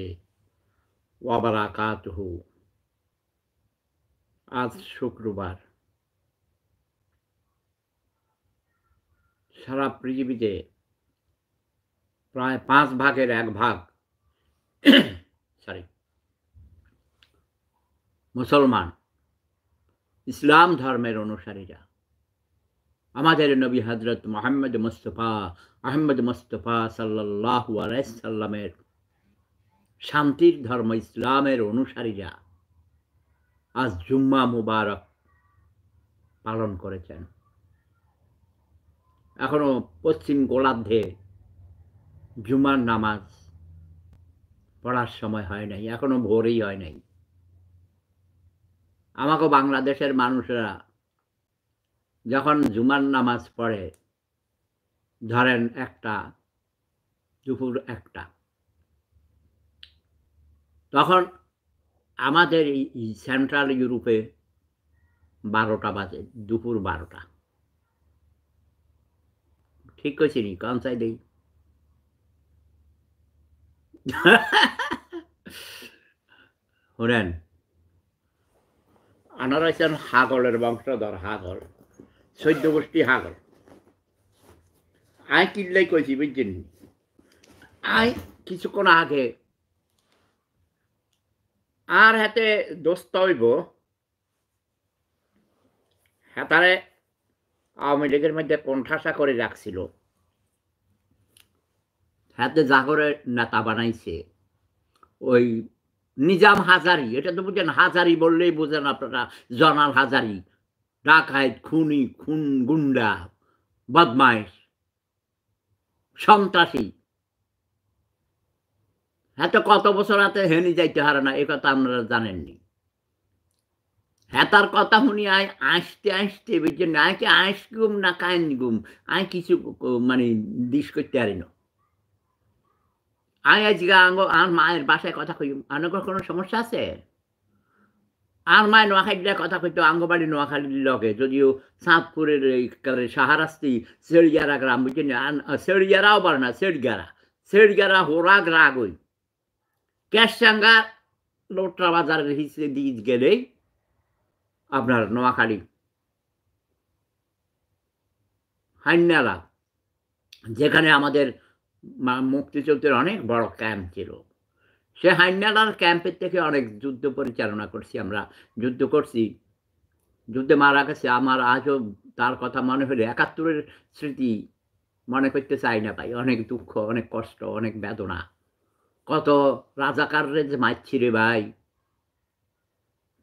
ওয়া বারাকাতুহু। আজ শুক্রবার। সারা পৃথিবীতে প্রায় 1/5 মুসলমান, ইসলাম ধর্মের অনুসারীরা। আমাদের নবী হযরত মুহাম্মদ মুস্তাফা সাল্লাল্লাহু আলাইহি সাল্লামের শান্তির ধর্ম ইসলামের অনুসারীরা আজ জুম্মা মুবারক পালন করেছেন। এখনো পশ্চিম গোলার্ধে জুমার নামাজ পড়ার সময় হয় নাই, এখনো ভোরই হয় নাই। আমাকে বাংলাদেশের মানুষরা যখন জুমার নামাজ পড়ে, ধরেন দুপুর একটা, তখন আমাদের এই সেন্ট্রাল ইউরোপে 12টা বাজে, দুপুর 12টা। ঠিক কইছি নি? কনসাই দেই হরেন। আনারা হচ্ছেন হাগলের বংশধর, হাগল, সৈদ্য গোষ্ঠী হাগল। আয় কিল্লাই কইছি, বুঝছেন? আয় কিছুক্ষণ আগে আর হাতে দোস্ত হইব, হাতারে আওয়ামী লীগের মধ্যে কণ্ঠাসা করে রাখছিল, হাতে জাগরের নেতা বানাইছে ওই নিজাম হাজারি। এটা তো বুঝেন, হাজারি বললেই বুঝেন আপনারা, জয়নাল হাজারি, ডাকায়েত, খুনি, গুন্ডা, বদমাইশ, সন্ত্রাসী। হ্যাঁ, তো কত বছর হাতে হেনি যাইতে হারে না, এ কথা আপনারা জানেননি। হ্যাঁ, তার কথা শুনি আয় আসতে বুঝছেন, আয়কে আইস গুম না কাইন গুম, আয় কিছু মানে দিস করতে পারি না। আয় আজকে আর মায়ের বাসায় কথা কই, আনগর কোনো সমস্যা আছে? আর মায়ের নোয়াখালীরা কথা কইতো, আঙ্গবাড়ি নোয়াখালীর লগে, যদিও চাঁদপুরের এই সাহারাস্তি সেড়িয়ারা গ্রাম, বুঝছেন? সেড়িয়ারাও পারে না, সেড়গারা হোরা গ্রাগই ক্যাশাঙ্গা লোটরা বাজারের হিসেবে দিয়ে গেলেই আপনার নোয়াখালী হাইনালা, যেখানে আমাদের মুক্তিযুদ্ধের অনেক বড় ক্যাম্প ছিল, সে হাইনালার ক্যাম্পের থেকে অনেক যুদ্ধ পরিচালনা করছি আমরা, যুদ্ধ করছি, যুদ্ধে মারা গেছে। আমার আজও তার কথা মনে হলে 71-এর স্মৃতি মনে করতে চাই না ভাই। অনেক দুঃখ, অনেক কষ্ট, অনেক বেদনা। কত রাজাকাররে যে মারছি রে ভাই,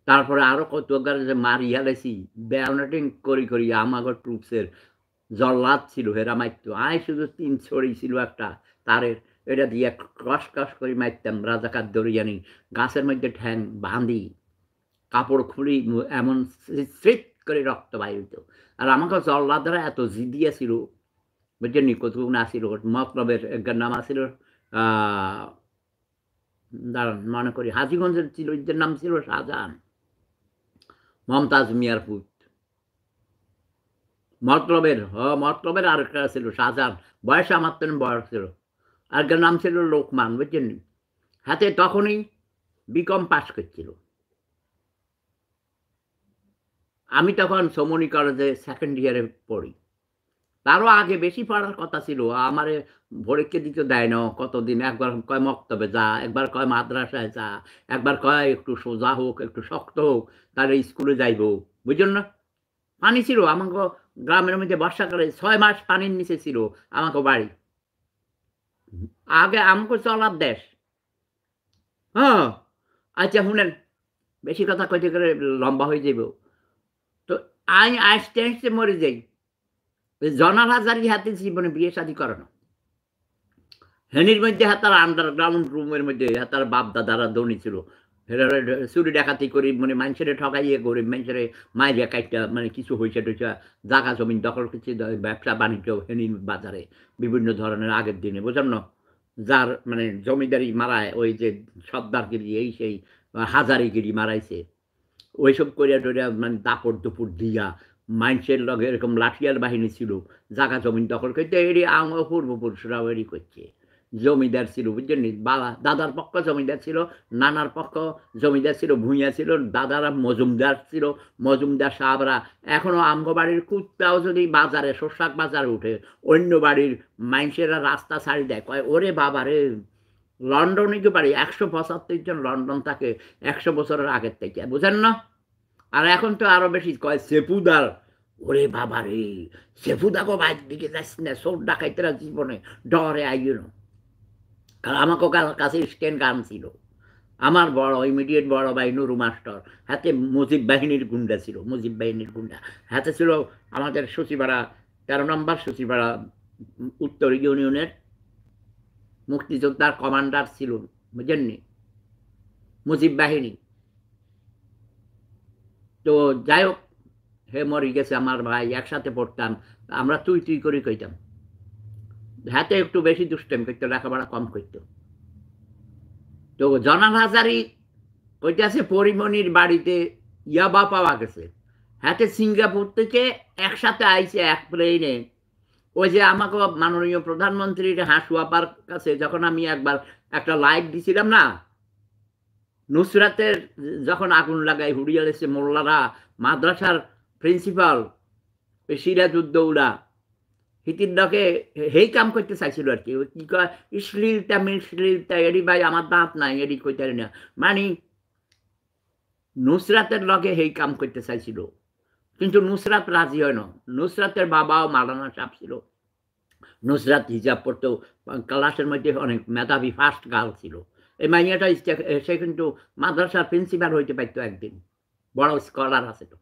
তারপরে আরো কত যে মারিয়া লেছি, ব্যারনেটিং করি আমাগর ট্রুপসের জল্লাদ ছিল, হেরা মারতো। আয় শুধু 3 ছড়ি ছিল একটা তারের, এটা দিয়ে কস করে মারতাম। রাজাকার দরিয়ানি গাছের মধ্যে ঠ্যাং বাঁধি, কাপড় খুলি, এমন স্ট্রিট করে রক্ত বাইর হইতো। আর আমাকে জল্লাদরা এত জিদিয়া ছিল, বুঝছেন? কতু না ছিল মতলবের একজন নাম আছিল, দাঁড়ান মনে করি, হাজিগঞ্জের ছিল, এদের নাম ছিল শাহজাহান, মমতাজ মিয়ার পুত। মতলবের আর একটা ছিল শাহজাহান, বয়স আমার তো বয়স ছিল। আরেকটার নাম ছিল লোকমান, বুঝছেন? হাতে তখনই বিকম পাস করছিল। আমি তখন সোমনি কলেজে 2nd ইয়ারে পড়ি, তারও আগে বেশি পড়ার কথা ছিল। আমার ভোরেকে দিতে দেয় না কতদিন, একবার কয় মক্তবে যা, একবার কয় মাদ্রাসায় যা, একবার কয় একটু সোজা হোক, একটু শক্ত হোক, তাহলে স্কুলে যাইব, বুঝলেন না? পানি ছিল আমাকে গ্রামের মধ্যে, বর্ষাকালে 6 মাস পানির নিচে ছিল আমাকে বাড়ি। আগে আমাকে চলার দেশ। হ্যাঁ, আচ্ছা শুনেন, বেশি কথা কইতে গেলে লম্বা হয়ে যাব। তো আমি আসতে আসতে মরে যাই। জয়নাল হাজারি হাতে জীবনে বিয়ে শাদী করে না, হেনির মধ্যে হাতার আন্ডারগ্রাউন্ড রুমের মধ্যে হাতার বাপ দাদারা দৌনি ছিল, চুরি ডাকাতি করি, মানে মানুষের ঠকাইয়ে, গরিব মানুষের মাইরিয়া কাইটা, মানে কিছু হয়েছে টইছে, জাগা জমি দখল করছে, ব্যবসা বাণিজ্য হেনির বাজারে বিভিন্ন ধরনের। আগের দিনে বোঝেন না, যার মানে জমিদারি মারায়, ওই যে সর্দারগিরি এই সেই হাজারিগিরি মারাইছে, ওইসব করিয়া টরিয়া মানে দাপড় দুপুর দিয়া মানুষের লগে এরকম লাঠিয়াল বাহিনী ছিল, জাগা জমিন দখল করতে। এরই পূর্বপুরুষরাও এরই করছে। জমিদার ছিল, বুঝছেন? বাবা দাদার পক্ষ জমিদার ছিল, নানার পক্ষ জমিদার ছিল, ভূঁইয়া ছিল, দাদারা মজুমদার ছিল, মজুমদার সাহাবরা। এখনও আমগো বাড়ির কুত্তাও যদি বাজারে শস্যাক বাজারে উঠে অন্য বাড়ির মানুষেরা রাস্তা ছাড়ি দেয়, কয় ওরে বাবারে লন্ডনে গিয়ে বাড়ি। 175 জন লন্ডন থাকে 100 বছরের আগের থেকে, বুঝেন না? আর এখন তো আরও বেশি, কয় সেপুদার, ওরে বাবা রে সেফুদাকে বাইর দিকে যাস না, সব ডাকাইতেরা জীবনে ডরে আইন। আর আমাকে কাছে স্টেন গান ছিল, আমার বড় ইমিডিয়েট বড় ভাই নুরু মাস্টার, হাতে মুজিব বাহিনীর গুন্ডা ছিল, মুজিব বাহিনীর গুন্ডা হাতে ছিল। আমাদের সচিবাড়া 13 নম্বর সচিবাড়া উত্তর ইউনিয়নের মুক্তিযোদ্ধার কমান্ডার ছিল, বুঝেননি, মুজিব বাহিনী। তো যাই হোক, হে মরি গেছে আমার ভাই, একসাথে পড়তাম আমরা, তুই তুই করে কইতাম, হাতে একটু বেশি দুষ্টেম করতো, লেখাপড়া কম করতো। তো জয়নাল হাজারি কইতেছে পরিমণির বাড়িতে ইয়াবা পাওয়া গেছে, হাতে সিঙ্গাপুর থেকে একসাথে আইছে এক প্লেনে। ওই যে আমাকে মাননীয় প্রধানমন্ত্রীর হাসুয়াপার কাছে যখন আমি একবার একটা লাইভ দিছিলাম না, নুসরাতের যখন আগুন লাগায় হুড়িয়ে এসে মোল্লারা, মাদ্রাসার প্রিন্সিপাল সিরাজউদ্দৌলা হিতিরকে হেই কাম করতে চাইছিল আর কি, কী কয় ইসলিলতা মিসলিলতা, এডি ভাই আমার দাঁত নাই এডি কইতারি না, মানে নুসরাতের লগে হেই কাম করতে চাইছিল, কিন্তু নুসরাত রাজি হয় না। নুসরাতের বাবাও মালানা সাপ ছিল, নুসরাত হিজাব পড়তো, ক্লাসের মধ্যে অনেক মেধাবী ফার্স্ট গার্ল ছিল। এই মাইয়াটা সে কিন্তু মাদ্রাসার প্রিন্সিপাল হইতে পারতো একদিন, বড় স্কলার আছে। তো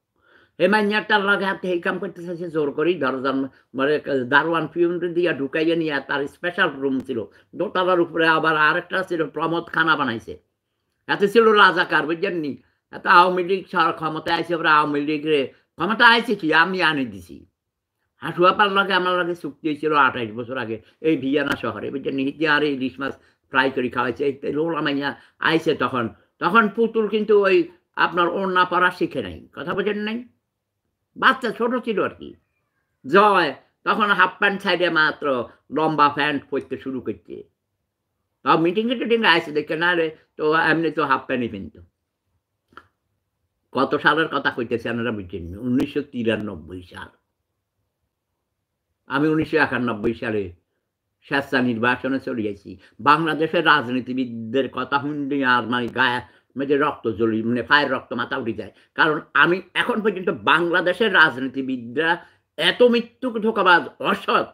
এই মাইয়াটার লগে হাতে হেই কাম করতে চাইছে জোর করেই, দরজার মানে দারোয়ান পিউন দিয়া ঢুকাইয়ে নিয়ে, তার স্পেশাল রুম ছিল দোতলার উপরে। আবার আরেকটা ছিল প্রমোদ খানা বানাইছে, এতে ছিল রাজাকার, বুঝলেননি, এত আওয়ামী লীগ ক্ষমতায় আইসে, ওরা আওয়ামী লীগের ক্ষমতা আইছে কি আমি আনি দিছি। হাঁটুয়াপার লগে আমার লগে চুক্তি হয়েছিল 28 বছর আগে এই ভিয়ানা শহরে, বুঝলেন, আর ইলিশ মাছ ফ্রাই করে খাওয়াইছে। রোলা মাইয়া আইছে তখন, পুতুল কিন্তু ওই আপনার ওড়না পরা শিখে নাই, কথা বোঝেন নাই, বাচ্চা ছোট ছিল আর কি। জয় তখন হাফ প্যান্ট সাইডে মাত্র লম্বা প্যান্ট পরতে শুরু করছে, তাও মিটিংয়ে টিটিংয়ে আইসে দেখে না রে, তো এমনি তো হাফ প্যান্টই কিন্তু। কত সালের কথা কইতেছে আপনারা বুঝছেন? 1993 সাল। আমি 1991 সালে স্বেচ্ছা নির্বাচনে চলে গেছি। বাংলাদেশের রাজনীতিবিদদের কথা শুনলে আর মানে গায়ে মেঝে রক্ত জ্বলি, মানে পায়ের রক্ত মাথা উঠে যায়। কারণ আমি এখন পর্যন্ত বাংলাদেশের রাজনীতিবিদরা এত মৃত্যুক ধোকাবাজ অসৎ,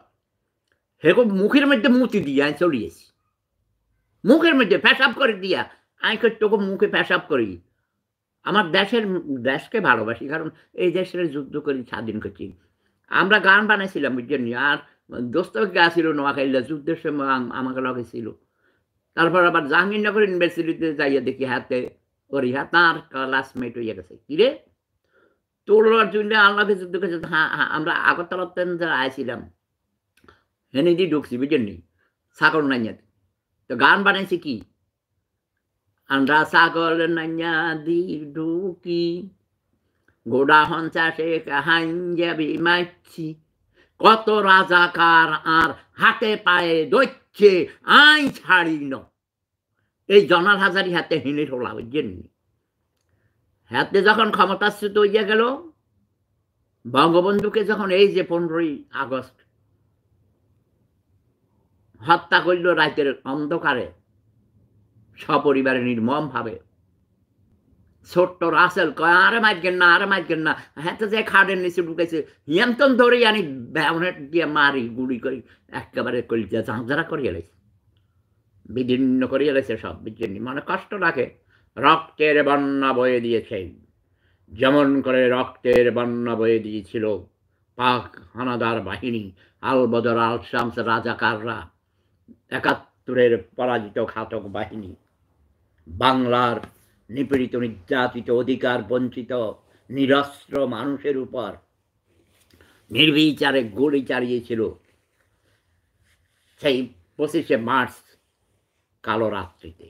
সেরকম মুখের মধ্যে মুতি দিয়ে আমি চলে গেছি, মুখের মধ্যে পেশাব করে দিয়া। আমি তোকে মুখে পেশাব করি, আমার দেশকে ভালোবাসি, কারণ এই দেশের যুদ্ধ করি, স্বাধীন করছি। আমরা গান বানাইছিলাম, বুঝছেন, আর দোস্তক গা ছিল নোয়াখালীরা, যুদ্ধের সময় আমাকে লগে ছিল। তারপর আবার জাহাঙ্গীরনগর ইউনিভার্সিটিতে যাইয়া দেখি হাতে ওরি হা তাঁর ক্লাসমেট হইয়া গেছে, কিরে তোলার জন্য আল্লাহকে যুদ্ধ করেছে। হ্যাঁ হ্যাঁ, আমরা আগরতলা যারা আইছিলাম হেনে দিয়ে ঢুকছি, বুঝছেন, সাগর নাইয়াতে। তো গান বানাইছি কি, আমরা সাগর নাইয়া দি ঢুকি গোড়া হঞ্চাশে হাইন যাবি মাইছি, কত রাজাকার আর হাতে পায়ে দৈচ্ছে আই ছাড়ি ন। এই জয়নাল হাজারি হাতে হিনে ঠোলা, বুঝছেন, হাতে যখন ক্ষমতাচ্যুত হইয়া গেল, বঙ্গবন্ধুকে যখন এই যে 15ই আগস্ট হত্যা করল রাতের অন্ধকারে সপরিবারে নির্মম ভাবে, ছোট্ট রাসেল কয় আরে মারকেন না, আরে মারকেন না, হাতে যে খাটের নিচে ঢুকেছে হিয়ামতন ধরে আনি ব্যানেট দিয়ে মারি গুড়ি করি একেবারে কলিজা ঝাঁঝারা করিয়ে লাইছে, বিদীর্ণ করিয়ে লাইছে সব, বিচ্ছিন্ন, মানে কষ্ট লাগে। রক্তের বন্যা বয়ে দিয়েছে, যেমন করে রক্তের বন্যা বয়ে দিয়েছিল পাক হানাদার বাহিনী, আলবদর আল শামস রাজাকাররা, 71-এর পরাজিত ঘাতক বাহিনী, বাংলার নিপীড়িত নির্যাতিত অধিকার বঞ্চিত নিরস্ত্র মানুষের উপর নির্বিচারে গুলি চালিয়েছিল সেই 25শে মার্চ কালো রাত্রিতে।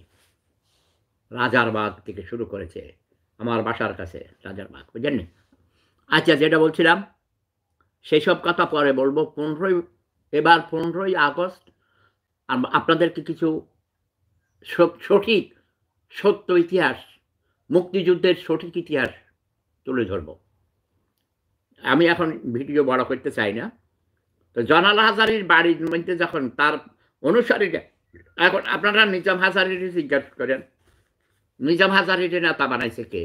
রাজারবাগ থেকে শুরু করেছে, আমার বাসার কাছে রাজারবাগ, বুঝলেন। আচ্ছা, যেটা বলছিলাম সেই সব কথা পরে বলবো। এবার 15ই আগস্ট আপনাদেরকে কিছু সঠিক সত্য ইতিহাস, মুক্তিযুদ্ধের সঠিক ইতিহাস তুলে ধরব। আমি এখন ভিডিও বড় করতে চাই না। তো জয়নাল হাজারীর বাড়ির মধ্যে যখন তার অনুসারী, এখন আপনারা নিজাম হাজারীর জিজ্ঞাসা করেন, নিজাম হাজারীর নেতা বানাইছে কে?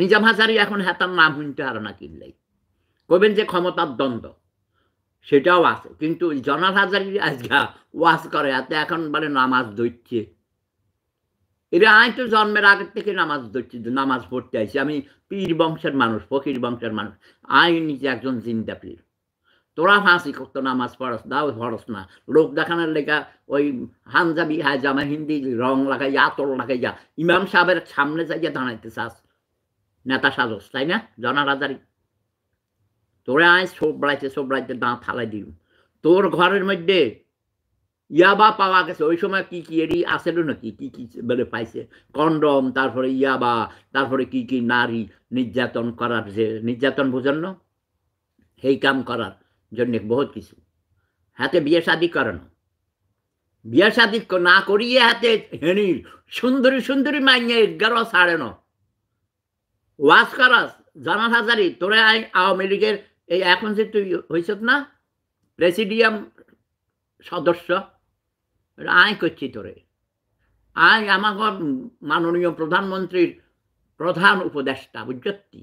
নিজাম হাজারী এখন হেতার নাম শুনতে আর না কিনলেই কবেন যে ক্ষমতার দ্বন্দ্ব, সেটাও আছে। কিন্তু জয়নাল হাজারী আজকা ওয়াজ করে হাতে এখন বলে নামাজ ধরছে। এটা আমি তো জন্মের আগের থেকে নামাজ ধরছি, নামাজ পড়তে আইছি। আমি পীর বংশের মানুষ, ফকির বংশের মানুষ, আই নিজে একজন জিন্দা পীর। তোরা ফাঁসি করতো নামাজ পড়স, দাও ফরস না, লোক দেখানোর লেখা ওই হানজাবি হাজামা হিন্দি রং লাগাইয়া আতর লাগাইয়া ইমাম সাহেবের সামনে যাইয়া দাঁড়াইতে চাস, নেতা সাজস, তাই না? জয়নাল হাজারী তোরা আয় সোবড়াইতে সোবড়াইতে দাঁত ফালাই দিল। তোর ঘরের মধ্যে ইয়াবা পাওয়া গেছে, ওই সময় কি কি এরই আসেল নাকি কি কি বলে পাইছে, কন্ডম, তারপরে ইয়াবা, তারপরে কি কি নারী নির্যাতন করার, যে নির্যাতন বোঝানো সেই কাম করার জন্যে বহুত কিছু। হাতে বিয়ে শাদি করানো, বিয়ে শাদি না করিয়ে হাতে হেনি সুন্দরী সুন্দরী মাইনে এগারো ছাড়ানো ওয়াজ করাস। জয়নাল হাজারী তোরা আই আওয়ামী লীগের এই এখন যে তুই হইস না প্রেসিডিয়াম সদস্য, আয় করছি তোরে, আয় আমার মাননীয় প্রধানমন্ত্রীর প্রধান উপদেষ্টা বুঝছি,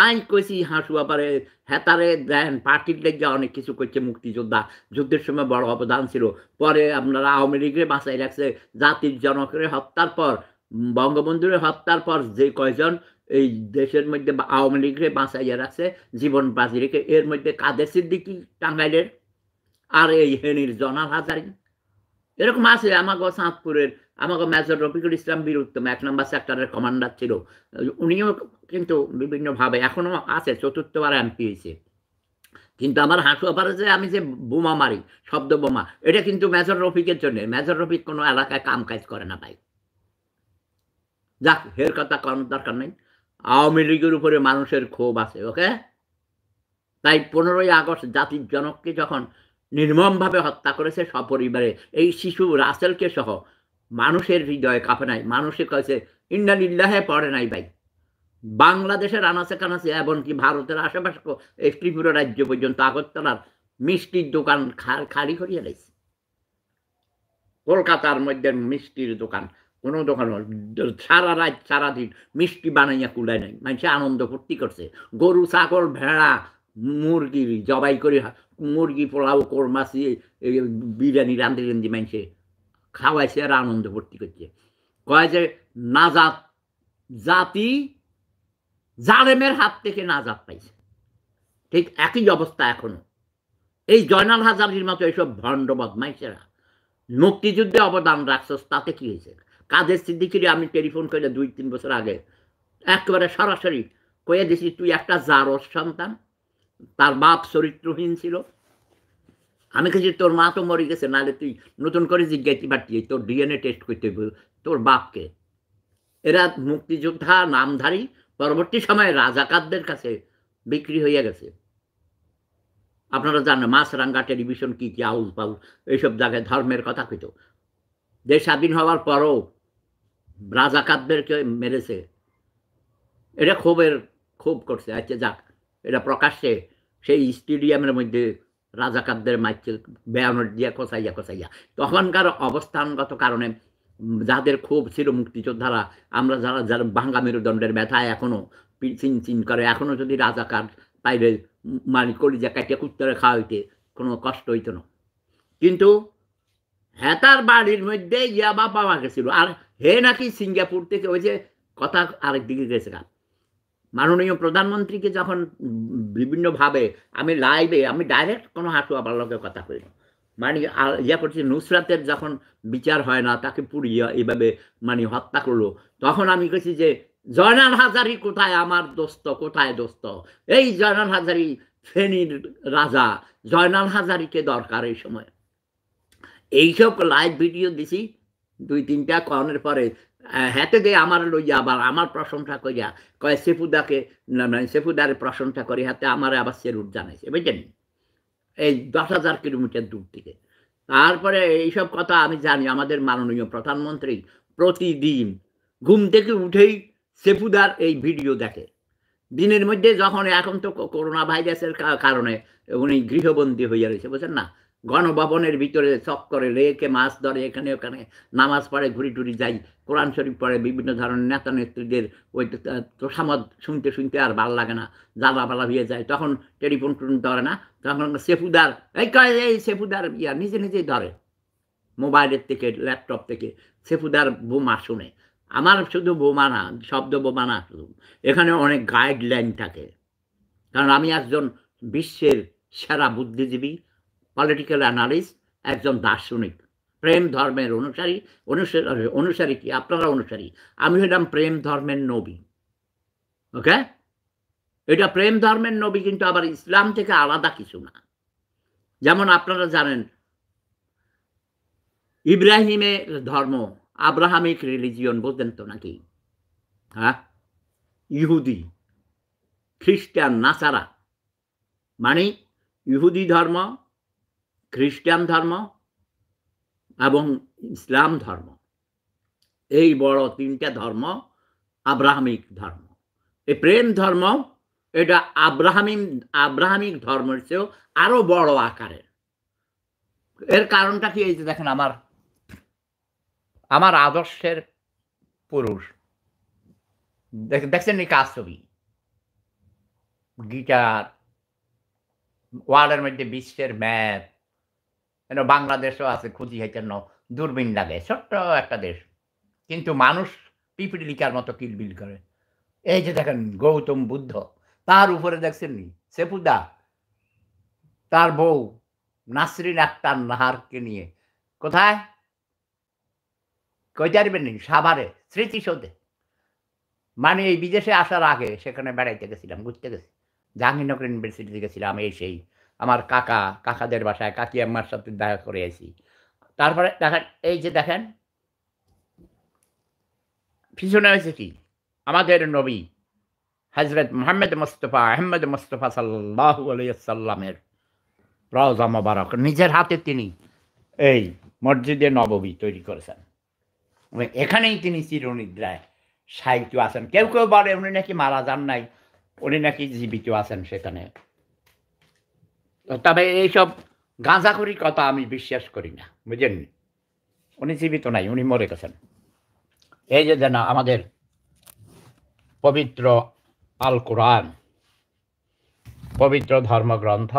আয় কইছি হাঁসুয়া পারে হেতারে দেন পার্টির লেগে অনেক কিছু করছে। মুক্তিযোদ্ধা যুদ্ধের সময় বড় অবদান ছিল, পরে আপনারা আওয়ামী লীগের বাঁচাই রাখছে। জাতির জনকের হত্যার পর, বঙ্গবন্ধুরে হত্যার পর যে কয়জন এই দেশের মধ্যে আওয়ামী লীগরে বাঁচাইয়া রাখছে জীবন বাজি রেখে, এর মধ্যে কাদের সিদ্দিকী টাঙ্গাইলের, আর এই হেনির জয়নাল হাজারী। এরকম আছে আমাকে চাঁদপুরের, আমাকে মেজর রফিকুল ইসলাম বীরউত্তম ১ নম্বর সেক্টরের কমান্ডার ছিল, উনিও কিন্তু বিভিন্নভাবে এখনো আছে, ৪র্থবার এমপি হয়েছে। কিন্তু আমার হাঁটুয়াপাড়া যে আমি যে বোমা মারি শব্দ বোমা, এটা কিন্তু মেজর রফিকের জন্য। মেজর রফিক কোনো এলাকায় কাম কাজ করে না ভাই, যাক হের কথা করার দরকার নেই। আওয়ামী লীগের উপরে মানুষের ক্ষোভ আছে, ওকে? তাই 15ই আগস্ট জাতির জনককে যখন নির্মমভাবে হত্যা করেছে সপরিবারে, এই শিশু রাসেলকে সহ মানুষের হৃদয়ে কাঁপে নাই, মানুষে কয়েছে ইন্না লিল্লাহে পড়ে নাই ভাই। বাংলাদেশের আনাচে কানাচে, এমনকি ভারতের আশেপাশে ত্রিপুরা রাজ্য পর্যন্ত আগরতলার মিষ্টির দোকান খালি করিয়া লাইছে। কলকাতার মধ্যে মিষ্টির দোকান কোনো দোকান সারা রাত সারাদিন মিষ্টি বানাইয়া কুলায় নাই, মানুষে আনন্দ ফুর্তি করছে। গরু ছাগল ভেড়া মুরগি জবাই করে মুরগি পোলাও কোরমাছি বিরিয়ানি রান্ধি রান্ধি মানুষে খাওয়াইছে আর আনন্দ ভর্তি করছে। কয় যে নাজাত, জাতি জালেমের হাত থেকে নাজাত পাইছে। ঠিক একই অবস্থা এখনো এই জয়নাল হাজারীর মতো এইসব ভণ্ড বদমাইশেরা। মুক্তিযুদ্ধে অবদান রাখছস তাতে কি হয়েছে? কাদের সিদ্দিকিরে আমি টেলিফোন করে 2-3 বছর আগে একেবারে সরাসরি কয়ে দিছি, তুই একটা জারস সন্তান, তার বাপ চরিত্রহীন ছিল। আমি কিছু তোর মা তো মরে গেছে, নাহলে তুই নতুন করে জিজ্ঞাসা পাঠিয়ে তোর ডিএনএ টেস্ট করতে হবে তোর বাপকে। এরা মুক্তিযোদ্ধা নামধারী পরবর্তী সময়ে রাজাকারদের কাছে বিক্রি হইয়া গেছে। আপনারা জানেন মাছরাঙ্গা টেলিভিশন কি কি আউল পাউল এইসব জায়গায় ধর্মের কথা কইতো। দেশ স্বাধীন হওয়ার পরও রাজাকারদেরকে মেরেছে, এটা ক্ষোভ করছে। আচ্ছা যাক, এটা প্রকাশ্যে সেই স্টেডিয়ামের মধ্যে রাজাকারদের মাইকেল বেয়ানোর দিয়া কষাইয়া কষাইয়া। তখনকার অবস্থানগত কারণে যাদের ক্ষোভ ছিল মুক্তিযোদ্ধারা, আমরা যারা যারা ভাঙ্গা মেরুদণ্ডের ব্যথায় এখনও চিন চিন করে, এখনও যদি রাজাকার পাইলে মানে কলিজা কাটিয়া কুত্তরে খাওয়া হইতে কোনো কষ্ট হইত না। কিন্তু হেতার বাড়ির মধ্যে ইয়াবা পাওয়া গেছিল, আর হে নাকি সিঙ্গাপুর থেকে, ওই যে কথা আরেকদিকে গেছে। মাননীয় প্রধানমন্ত্রীকে যখন বিভিন্নভাবে আমি লাইভে, আমি ডাইরেক্ট কোনো হাঁটুয়াপাড়ার লোকের কথা বলি, মানে ইয়া করছি, নুসরাতের যখন বিচার হয় না, তাকে পুড়িয়ে এইভাবে মানে হত্যা করলো, তখন আমি কইছি যে জয়নাল হাজারী কোথায় আমার দোস্ত, কোথায় দোস্ত? এই জয়নাল হাজারী ফেনীর রাজা, জয়নাল হাজারীকে দরকার এই সময়। এইসব লাইভ ভিডিও দিছি 2-3টা কনের পরে হাতে দিয়ে আমার লইয়া আবার আমার প্রশংসা করিয়া কয় সেফুদাকে, সেফুদারে প্রশংসা করি হাতে আমার আবার সেরুট জানাইছে, বুঝলেন? এই 10,000 কিলোমিটার দূর থেকে। তারপরে এইসব কথা আমি জানি আমাদের মাননীয় প্রধানমন্ত্রী প্রতিদিন ঘুম থেকে উঠেই সেপুদার এই ভিডিও দেখে দিনের মধ্যে যখন এখন তো করোনা ভাইরাসের কারণে উনি গৃহবন্দী হয়ে রয়েছে বুঝছেন না গণভবনের ভিতরে চক্করে লেকে মাছ ধরে এখানে ওখানে নামাজ পড়ে ঘুরি টুরি যাই কোরআন শরীফ পড়ে বিভিন্ন ধরনের নেতা নেত্রীদের ওই তোষামত শুনতে শুনতে আর ভালো লাগে না জ্বালাপালা হয়ে যায় তখন টেলিফোন টুন ধরে না তখন সেপুদার এই সেপুদার ইয়া নিজে নিজেই ধরে মোবাইলের থেকে ল্যাপটপ থেকে সেপুদার বোমা শুনে আমার শুধু বোমা না শব্দ বোমা না শুধু এখানে অনেক গাইডলাইন থাকে কারণ আমি একজন বিশ্বের সেরা বুদ্ধিজীবী পলিটিক্যাল অ্যানালিস্ট একজন দার্শনিক প্রেম ধর্মের অনুসারী অনুসারী কি আপনারা অনুসারী আমি হলাম প্রেম ধর্মের নবী ওকে এটা প্রেম ধর্মের নবী কিন্তু আবার ইসলাম থেকে আলাদা কিছু না যেমন আপনারা জানেন ইব্রাহিমের ধর্ম আব্রাহামিক রিলিজিয়ন বলতেন তো নাকি হ্যাঁ ইহুদি খ্রিস্টান নাসারা মানে ইহুদি ধর্ম খ্রিস্টান ধর্ম এবং ইসলাম ধর্ম এই বড় তিনটা ধর্ম আব্রাহামিক ধর্ম এই প্রেম ধর্ম এটা আব্রাহামিক ধর্মের চেয়েও আরও বড় আকারের এর কারণটা কি এই যে দেখেন আমার আদর্শের পুরুষ দেখছেন এই কাজ ছবি গিটার ওয়ালের মধ্যে বিশ্বের ম্যাপ বাংলাদেশও আছে খুঁজি হাইটার ন দূরবীন লাগে ছোট্ট একটা দেশ কিন্তু মানুষ পিপিলিকার মতো কিলবিল করে এই যে দেখেন গৌতম বুদ্ধ তার উপরে দেখছেন নি সেপুদা তার বউ নাসরিন আক্তার নাহারকে নিয়ে কোথায় কই যাবেন নি সাভারে স্মৃতিসৌধে মানে এই বিদেশে আসার আগে সেখানে বেড়াইতে গেছিলাম ঘুরতে গেছি জাহাঙ্গীরনগর ইউনিভার্সিটিতে গেছিলাম এই সেই আমার কাকাদের বাসায় কাকি আম্মার সাথে দেখা করে আসি তারপরে দেখেন এই যে দেখেন পিছনে হয়েছে কি আমাদের নবী হজরত মোহাম্মদ মোস্তফা আহমদ মোস্তফা সাল্লাল্লাহু আলাইহি সাল্লামের রওজা মোবারক নিজের হাতে তিনি এই মসজিদে নববী তৈরি করেছেন এখানেই তিনি চিরনিদ্রায় সাহিত্য আছেন কেউ কেউ বলে উনি নাকি মারা যান নাই উনি নাকি জীবিত আছেন সেখানে তবে এইসব গাঁজাখুরি কথা আমি বিশ্বাস করি না বুঝলেন উনি জীবিত নাই উনি মরে গেছেন এই যে যেন আমাদের পবিত্র আল কোরআন পবিত্র ধর্মগ্রন্থ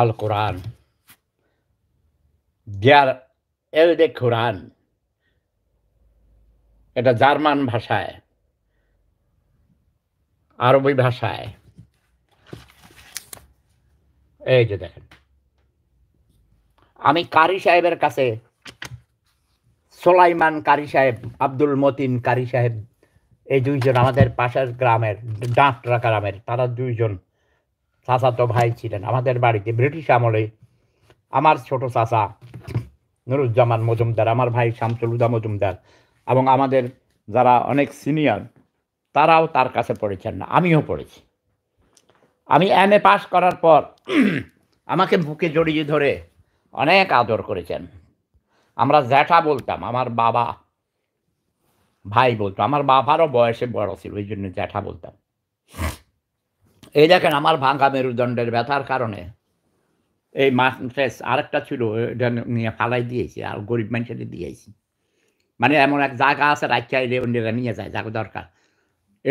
আল কোরআন যার এলদে কোরআন এটা জার্মান ভাষায় আরবি ভাষায় এই যে দেখেন আমি কারি সাহেবের কাছে সোলাইমান কারি সাহেব আব্দুল মতিন কারি সাহেব এই দুইজন আমাদের পাশের গ্রামের ডাঁটরা গ্রামের তারা দুইজন চাচাতো ভাই ছিলেন আমাদের বাড়িতে ব্রিটিশ আমলে আমার ছোট চাচা নুরুজ্জামান মজুমদার আমার ভাই শামসুল হুদা মজুমদার এবং আমাদের যারা অনেক সিনিয়র তারাও তার কাছে পড়েছেন না আমিও পড়েছি আমি এমএ পাস করার পর আমাকে বুকে জড়িয়ে ধরে অনেক আদর করেছেন আমরা জ্যাঠা বলতাম আমার বাবা ভাই বলতো আমার বাবারও বয়সে বড় ছিল ওই জন্য জ্যাঠা বলতাম এই দেখেন আমার ভাঙা মেরুদণ্ডের ব্যথার কারণে এই মাস আরেকটা ছিল ওইটা নিয়ে ফালাই দিয়েছি আর গরিব মানুষের দিয়েছি মানে এমন এক জায়গা আছে রাইচাইলে অন্যরা নিয়ে যায় যাকে দরকার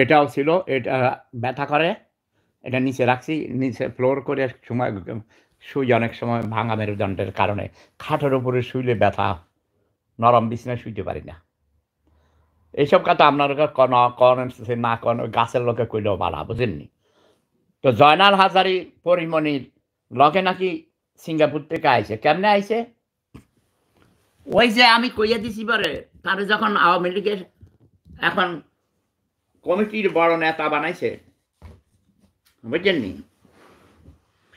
এটাও ছিল এটা ব্যথা করে এটা নিচে রাখছি নিচে ফ্লোর করে সময় শুই অনেক সময় ভাঙা মেরুদণ্ডের কারণে খাটের উপরে শুইলে ব্যথা নরম বিছানায় শুইতে পারি না এইসব কথা আপনার না কন গাছের লোকে কইলেও বালা বুঝেননি তো জয়নাল হাজারি পরিমণির লগে নাকি সিঙ্গাপুর থেকে আইছে কেমনে আইছে ওই যে আমি কইয়া দিছি পরে তারা যখন আওয়ামী লীগের এখন কমিটির বড় নেতা বানাইছে বুঝলেন নি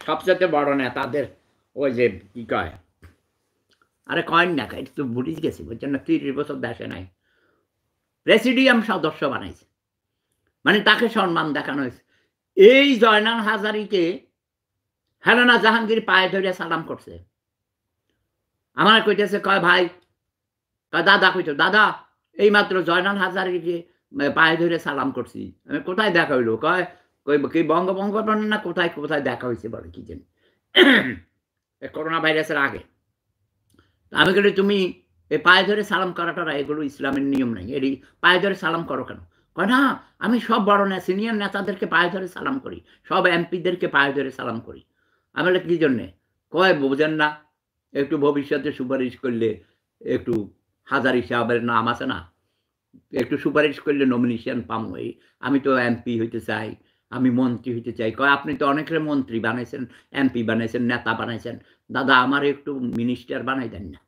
সবচেয়ে বড় নেতাদের ওই যে কি কয় আরে কয়েন না এটা তো বুঝিস গেছি বুঝছেন না 30 বছর দেশে নাই প্রেসিডিয়াম সদস্য বানাইছে মানে তাকে সম্মান দেখানো হয়েছে এই জয়নাল হাজারিকে হেলেনা জাহাঙ্গীর পায়ে ধরে সালাম করছে আমার কইতেছে কয় ভাই কয় দাদা কইতো দাদা এই মাত্র জয়নাল হাজারীকে পায়ে ধরে সালাম করছি আমি কোথায় দেখা হইলো কয় কই বঙ্গবঙ্গপটনে না কোথায় কোথায় দেখা হইছে বলে কি জানি এই করোনা ভাইরাসের আগে আমি কইলে তুমি এই পায়ে ধরে সালাম করাটা এগুলো ইসলামের নিয়ম নাই এই পায়ে ধরে সালাম করো কেন কয় না আমি সব বড় না সিনিয়র নেতাদেরকে পায়ে ধরে সালাম করি সব এমপিদেরকে পায়ে ধরে সালাম করি আমি বলে কি জন্য কয় বুঝেন না একটু ভবিষ্যতে সুপারিশ করলে একটু হাজারী সাহেবের নাম আছে না একটু সুপারিশ করলে নমিনেশন পাম হই আমি তো এমপি হইতে চাই আমি মন্ত্রী হইতে চাই কয় আপনি তো অনেকের মন্ত্রী বানাইছেন এমপি বানাইছেন নেতা বানাইছেন দাদা আমার একটু মিনিস্টার বানাই দেন না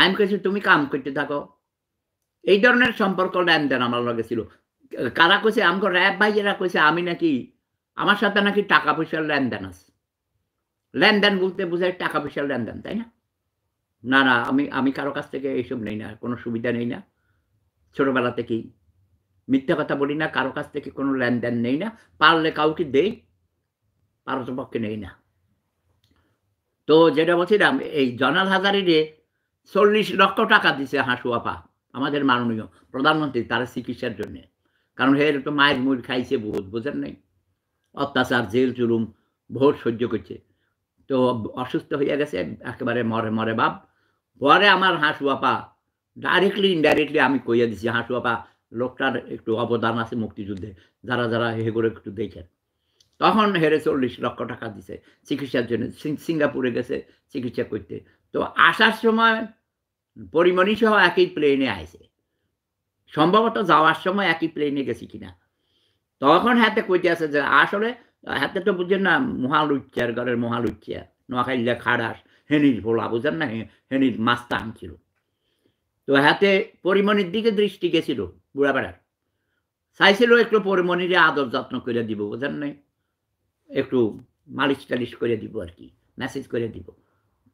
আমি কইছি তুমি কাম করতে থাকো এই ধরনের সম্পর্ক লেনদেন আমার লগে ছিল কারা কইছে আমগো র‍্যাব ভাইয়েরা কইছে আমি নাকি আমার সাথে নাকি টাকা পয়সার লেনদেন আছে লেনদেন বলতে বোঝায় টাকা পয়সার লেনদেন তাই না না না আমি কারো কাছ থেকে এইসব নেই না কোনো সুবিধা নেই না ছোটবেলা থেকেই মিথ্যা কথা বলি না কারো কাছ থেকে কোনো লেনদেন নেই না পারলে কাউকে দেই পারতপক্ষে নেই না তো যেটা বলছিলাম এই জয়নাল হাজারীর ৪০ লক্ষ টাকা দিছে হাসু আপা আমাদের মাননীয় প্রধানমন্ত্রী তার চিকিৎসার জন্য কারণ হে তো মায়ের মূল খাইছে বহুত বোঝেন নাই অত্যাচার জেল জুলুম ভোট সহ্য করছে তো অসুস্থ হয়ে গেছে একেবারে মরে মরে বাপ পরে আমার হাসু আপা ডাইরেক্টলি ইনডাইরেক্টলি আমি কইয়া দিছি হাসু আপা লোকটার একটু অবদান আছে মুক্তিযুদ্ধে যারা যারা হে করে একটু দেখেন তখন হেরে ৪০ লক্ষ টাকা দিছে চিকিৎসার জন্য সিঙ্গাপুরে গেছে চিকিৎসা করতে তো আসার সময় পরিমণি সহ একই প্লেনে আসে সম্ভবত যাওয়ার সময় একই প্লেনে গেছি কিনা তখন হাতে কইতে আছে যে আসলে হাতে তো বুঝেন না মহালুচ্চার ঘরের মহালুচ্চা নোয়াখাইলা খাড়াস হেনির ভোলা বুঝেন না হেনির মাস্তান ছিল তো হাতে পরিমণির দিকে দৃষ্টি গেছিল বুড়াপাড়ার চাইছিল একটু পরিমণিরে আদর যত্ন করে দিব বুঝেন নাই একটু মালিশ টালিশ করে দিব আর কি মেসেজ করে দিব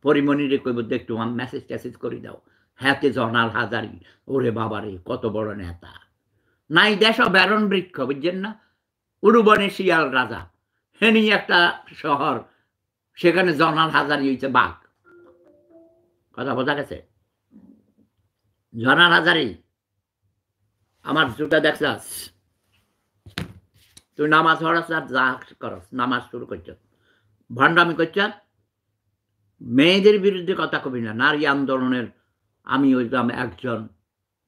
পরিমণিরে কইব একটু মেসেজ ট্যাসেজ করে দাও হাতে জয়নাল হাজারী ওরে বাবারে কত বড় নেতা নাই দেশ ব্যারণ বৃক্ষ বুঝছেন না উরুবনে শিয়াল রাজা হেনি একটা শহর সেখানে জয়নাল হাজারী হয়েছে বাঘ কথা বোঝা গেছে জয়নাল হাজারী আমার জুতা দেখছাস তুই নামাজ পড়াস আর যা করস নামাজ শুরু করছ ভণ্ডামি করছ মেয়েদের বিরুদ্ধে কথা কবি না নারী আন্দোলনের আমি ওই একজন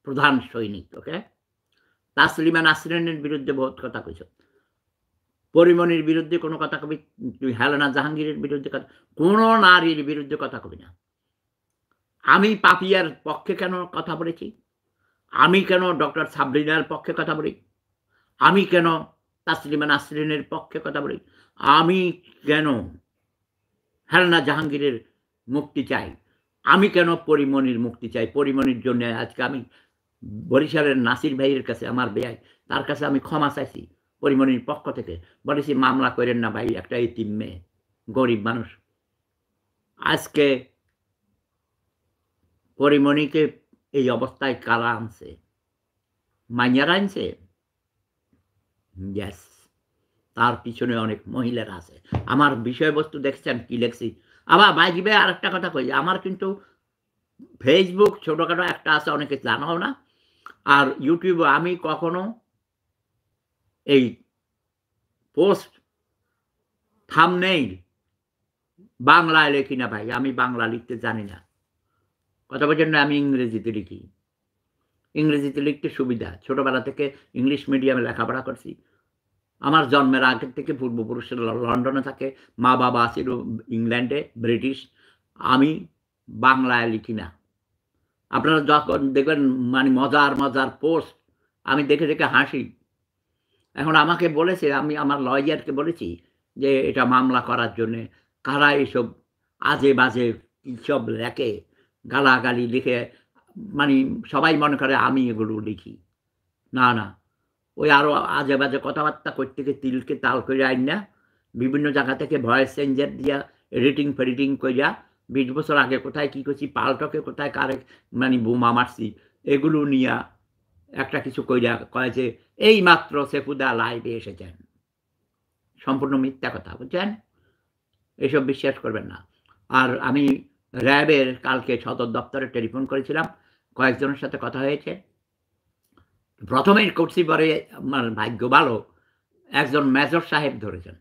প্রধান সৈনিক ওকে তাসলিমা নাসরিনের বিরুদ্ধে বহুত কথা কইছ পরিমণির বিরুদ্ধে কোনো কথা কবি তুই হেলেনা জাহাঙ্গীরের বিরুদ্ধে কথা কোনো নারীর বিরুদ্ধে কথা কবি না আমি পাপিয়ার পক্ষে কেন কথা বলেছি আমি কেন ডক্টর সাবরিনার পক্ষে কথা বলি আমি কেন তাসলিমা নাসরিনের পক্ষে কথা বলি আমি কেন হেলেনা জাহাঙ্গীরের মুক্তি চাই আমি কেন পরিমণির মুক্তি চাই পরিমণির জন্য আজকে আমি বরিশালের নাসির ভাইয়ের কাছে আমার বেয়াই তার কাছে আমি ক্ষমা চাইছি পরিমণির পক্ষ থেকে বলেছি মামলা করেন না ভাই একটা এতিম মেয়ে গরিব মানুষ আজকে পরিমণিকে এই অবস্থায় কারা আনছে মাইয়ারা আনছে গ্যাস তার পিছনে অনেক মহিলারা আছে আমার বিষয়বস্তু দেখছেন কি লেখছি আবার বাইজিবে আর একটা কথা কই আমার কিন্তু ফেসবুক ছোটখাটো একটা আছে অনেকে জানাও না আর ইউটিউবে আমি কখনো এই পোস্ট থাম্বনেইল বাংলায় লিখি না ভাই আমি বাংলা লিখতে জানি না কথা বলছেন না আমি ইংরেজিতে লিখি ইংরেজিতে লিখতে সুবিধা ছোটবেলা থেকে ইংলিশ মিডিয়ামে লেখাপড়া করছি আমার জন্মের আগের থেকে পূর্বপুরুষের লন্ডনে থাকে মা বাবা ছিল ইংল্যান্ডে ব্রিটিশ আমি বাংলায় লিখি না আপনারা যখন দেখবেন মানে মজার মজার পোস্ট আমি দেখে দেখে হাসি এখন আমাকে বলেছে আমি আমার লয়ারকে বলেছি যে এটা মামলা করার জন্যে কারা এইসব আজে বাজে সব লেখে গালাগালি লিখে মানে সবাই মনে করে আমি এগুলো লিখি না না ওই আরও আজে বাজে কথাবার্তা করতে গিয়ে তিলকে তাল করে আইন না বিভিন্ন জায়গা থেকে ভয়েস চেঞ্জার দিয়া এডিটিং ফেডিটিং করিয়া ২০ বছর আগে কোথায় কী করছি পালটকে কোথায় কারে মানে বোমা মারছি এগুলো নিয়ে একটা কিছু কইরা কয় যে এই মাত্র সেফুদা লাইভে এসেছেন সম্পূর্ণ মিথ্যা কথা বুঝছেন এসব বিশ্বাস করবেন না আর আমি র্যাবের কালকে সদর দপ্তরে টেলিফোন করেছিলাম, কয়েকজনের সাথে কথা হয়েছে। প্রথমেই কোটসিপারে আমার ভাগ্য ভালো, একজন মেজর সাহেব ধরেছেন,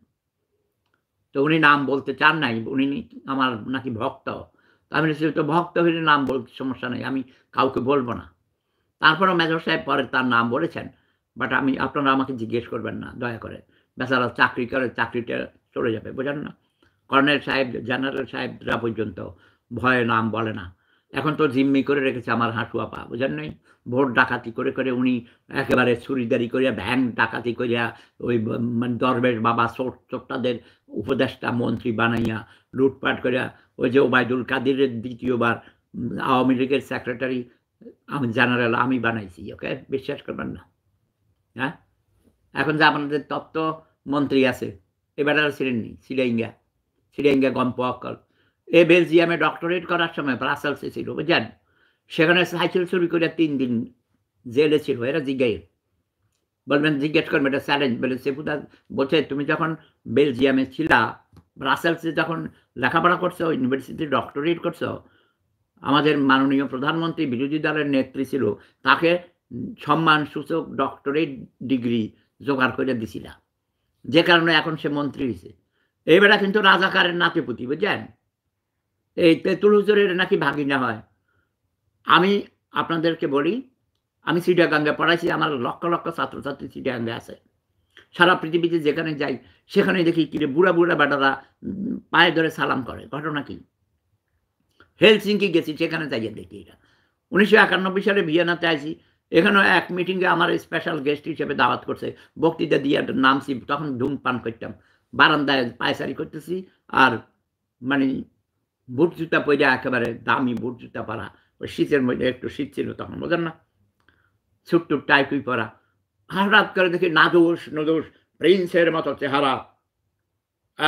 তো উনি নাম বলতে চান নাই, উনি আমার নাকি ভক্ত। আমি তো ভক্ত হইলে নাম বলতে সমস্যা নেই, আমি কাউকে বলবো না। তারপরে মেজর সাহেব পরে তার নাম বলেছেন, বাট আমি আপনারা আমাকে জিজ্ঞেস করবেন না দয়া করে, বেচারা চাকরি করে, চাকরিটা চলে যাবে, বোঝেন না। কর্নেল সাহেব জেনারেল সাহেবরা পর্যন্ত ভয়ে নাম বলে না। এখন তো জিম্মি করে রেখেছে আমার হাঁটুয়া পা, বোঝেন নাই। ভোট ডাকাতি করে করে উনি একেবারে চুরিদারি করিয়া, ভ্যান ডাকাতি করিয়া, ওই দরবেশ বাবা চোরটাদের উপদেষ্টা মন্ত্রী বানাইয়া লুটপাট করিয়া, ওই যে ওবায়দুল কাদিরের দ্বিতীয়বার আওয়ামী লীগের সেক্রেটারি আমি জেনারেল আমি বানাইছি, ওকে, বিশ্বাস করবেন না। হ্যাঁ, এখন যে আপনাদের তত্ত্ব মন্ত্রী আছে, এবার আর ছিলেননি, সিরিঙ্গা গম্পকল, এ বেলজিয়ামে ডক্টরেট করার সময় ব্রাসেলসে ছিল, বুঝলেন। সেখানে সাইকেল চুরি করে 3 দিন জেলে ছিল। এরা জিজ্ঞাসা বলবেন, জিজ্ঞেস করবেন, এটা চ্যালেঞ্জ। বলে সেফুদা বলছে, তুমি যখন বেলজিয়ামে ছিলা, ব্রাসেলসে যখন লেখাপড়া করছো, ইউনিভার্সিটি ডক্টরেট করছো, আমাদের মাননীয় প্রধানমন্ত্রী বিরোধী দলের নেত্রী ছিল, তাকে সম্মানসূচক ডক্টরেট ডিগ্রি জোগাড় করে দিছিলা, যে কারণে এখন সে মন্ত্রী হয়েছে। এইবেলা কিন্তু রাজাকারের নাতিপুতি, বুঝলেন, এই তেঁতুল হুজুরের নাকি ভাগিনা হয়। আমি আপনাদেরকে বলি, আমি চিটাগাঙ্গে পড়াইছি, আমার লক্ষ লক্ষ ছাত্রছাত্রী চিটাগাঙ্গে আছে, সারা পৃথিবীতে যেখানে যাই সেখানে দেখি কিরে বুড়া বুড়া বেটারা পায়ে ধরে সালাম করে, ঘটনা কি। হেলসিঙ্কি গেছি, সেখানে যাইয়ে দেখি এটা। 1991 সালে ভিয়েনাতে আছি, এখানেও এক মিটিংয়ে আমার স্পেশাল গেস্ট হিসেবে দাওয়াত করছে, বক্তৃতা দিয়ে নামছি, তখন ধূমপান করতাম, বারান্দায় পায়চারি করতেছি, আর মানে বুট জুতা পরে, একেবারে দামি বুট জুতা পরা, ওই শীতের মধ্যে একটু শীত ছিল তখন, বোঝেন না, ছুটটুট টাইকুই পরা। হঠাৎ করে দেখি নাদোষ প্রিন্সের মতো চেহারা,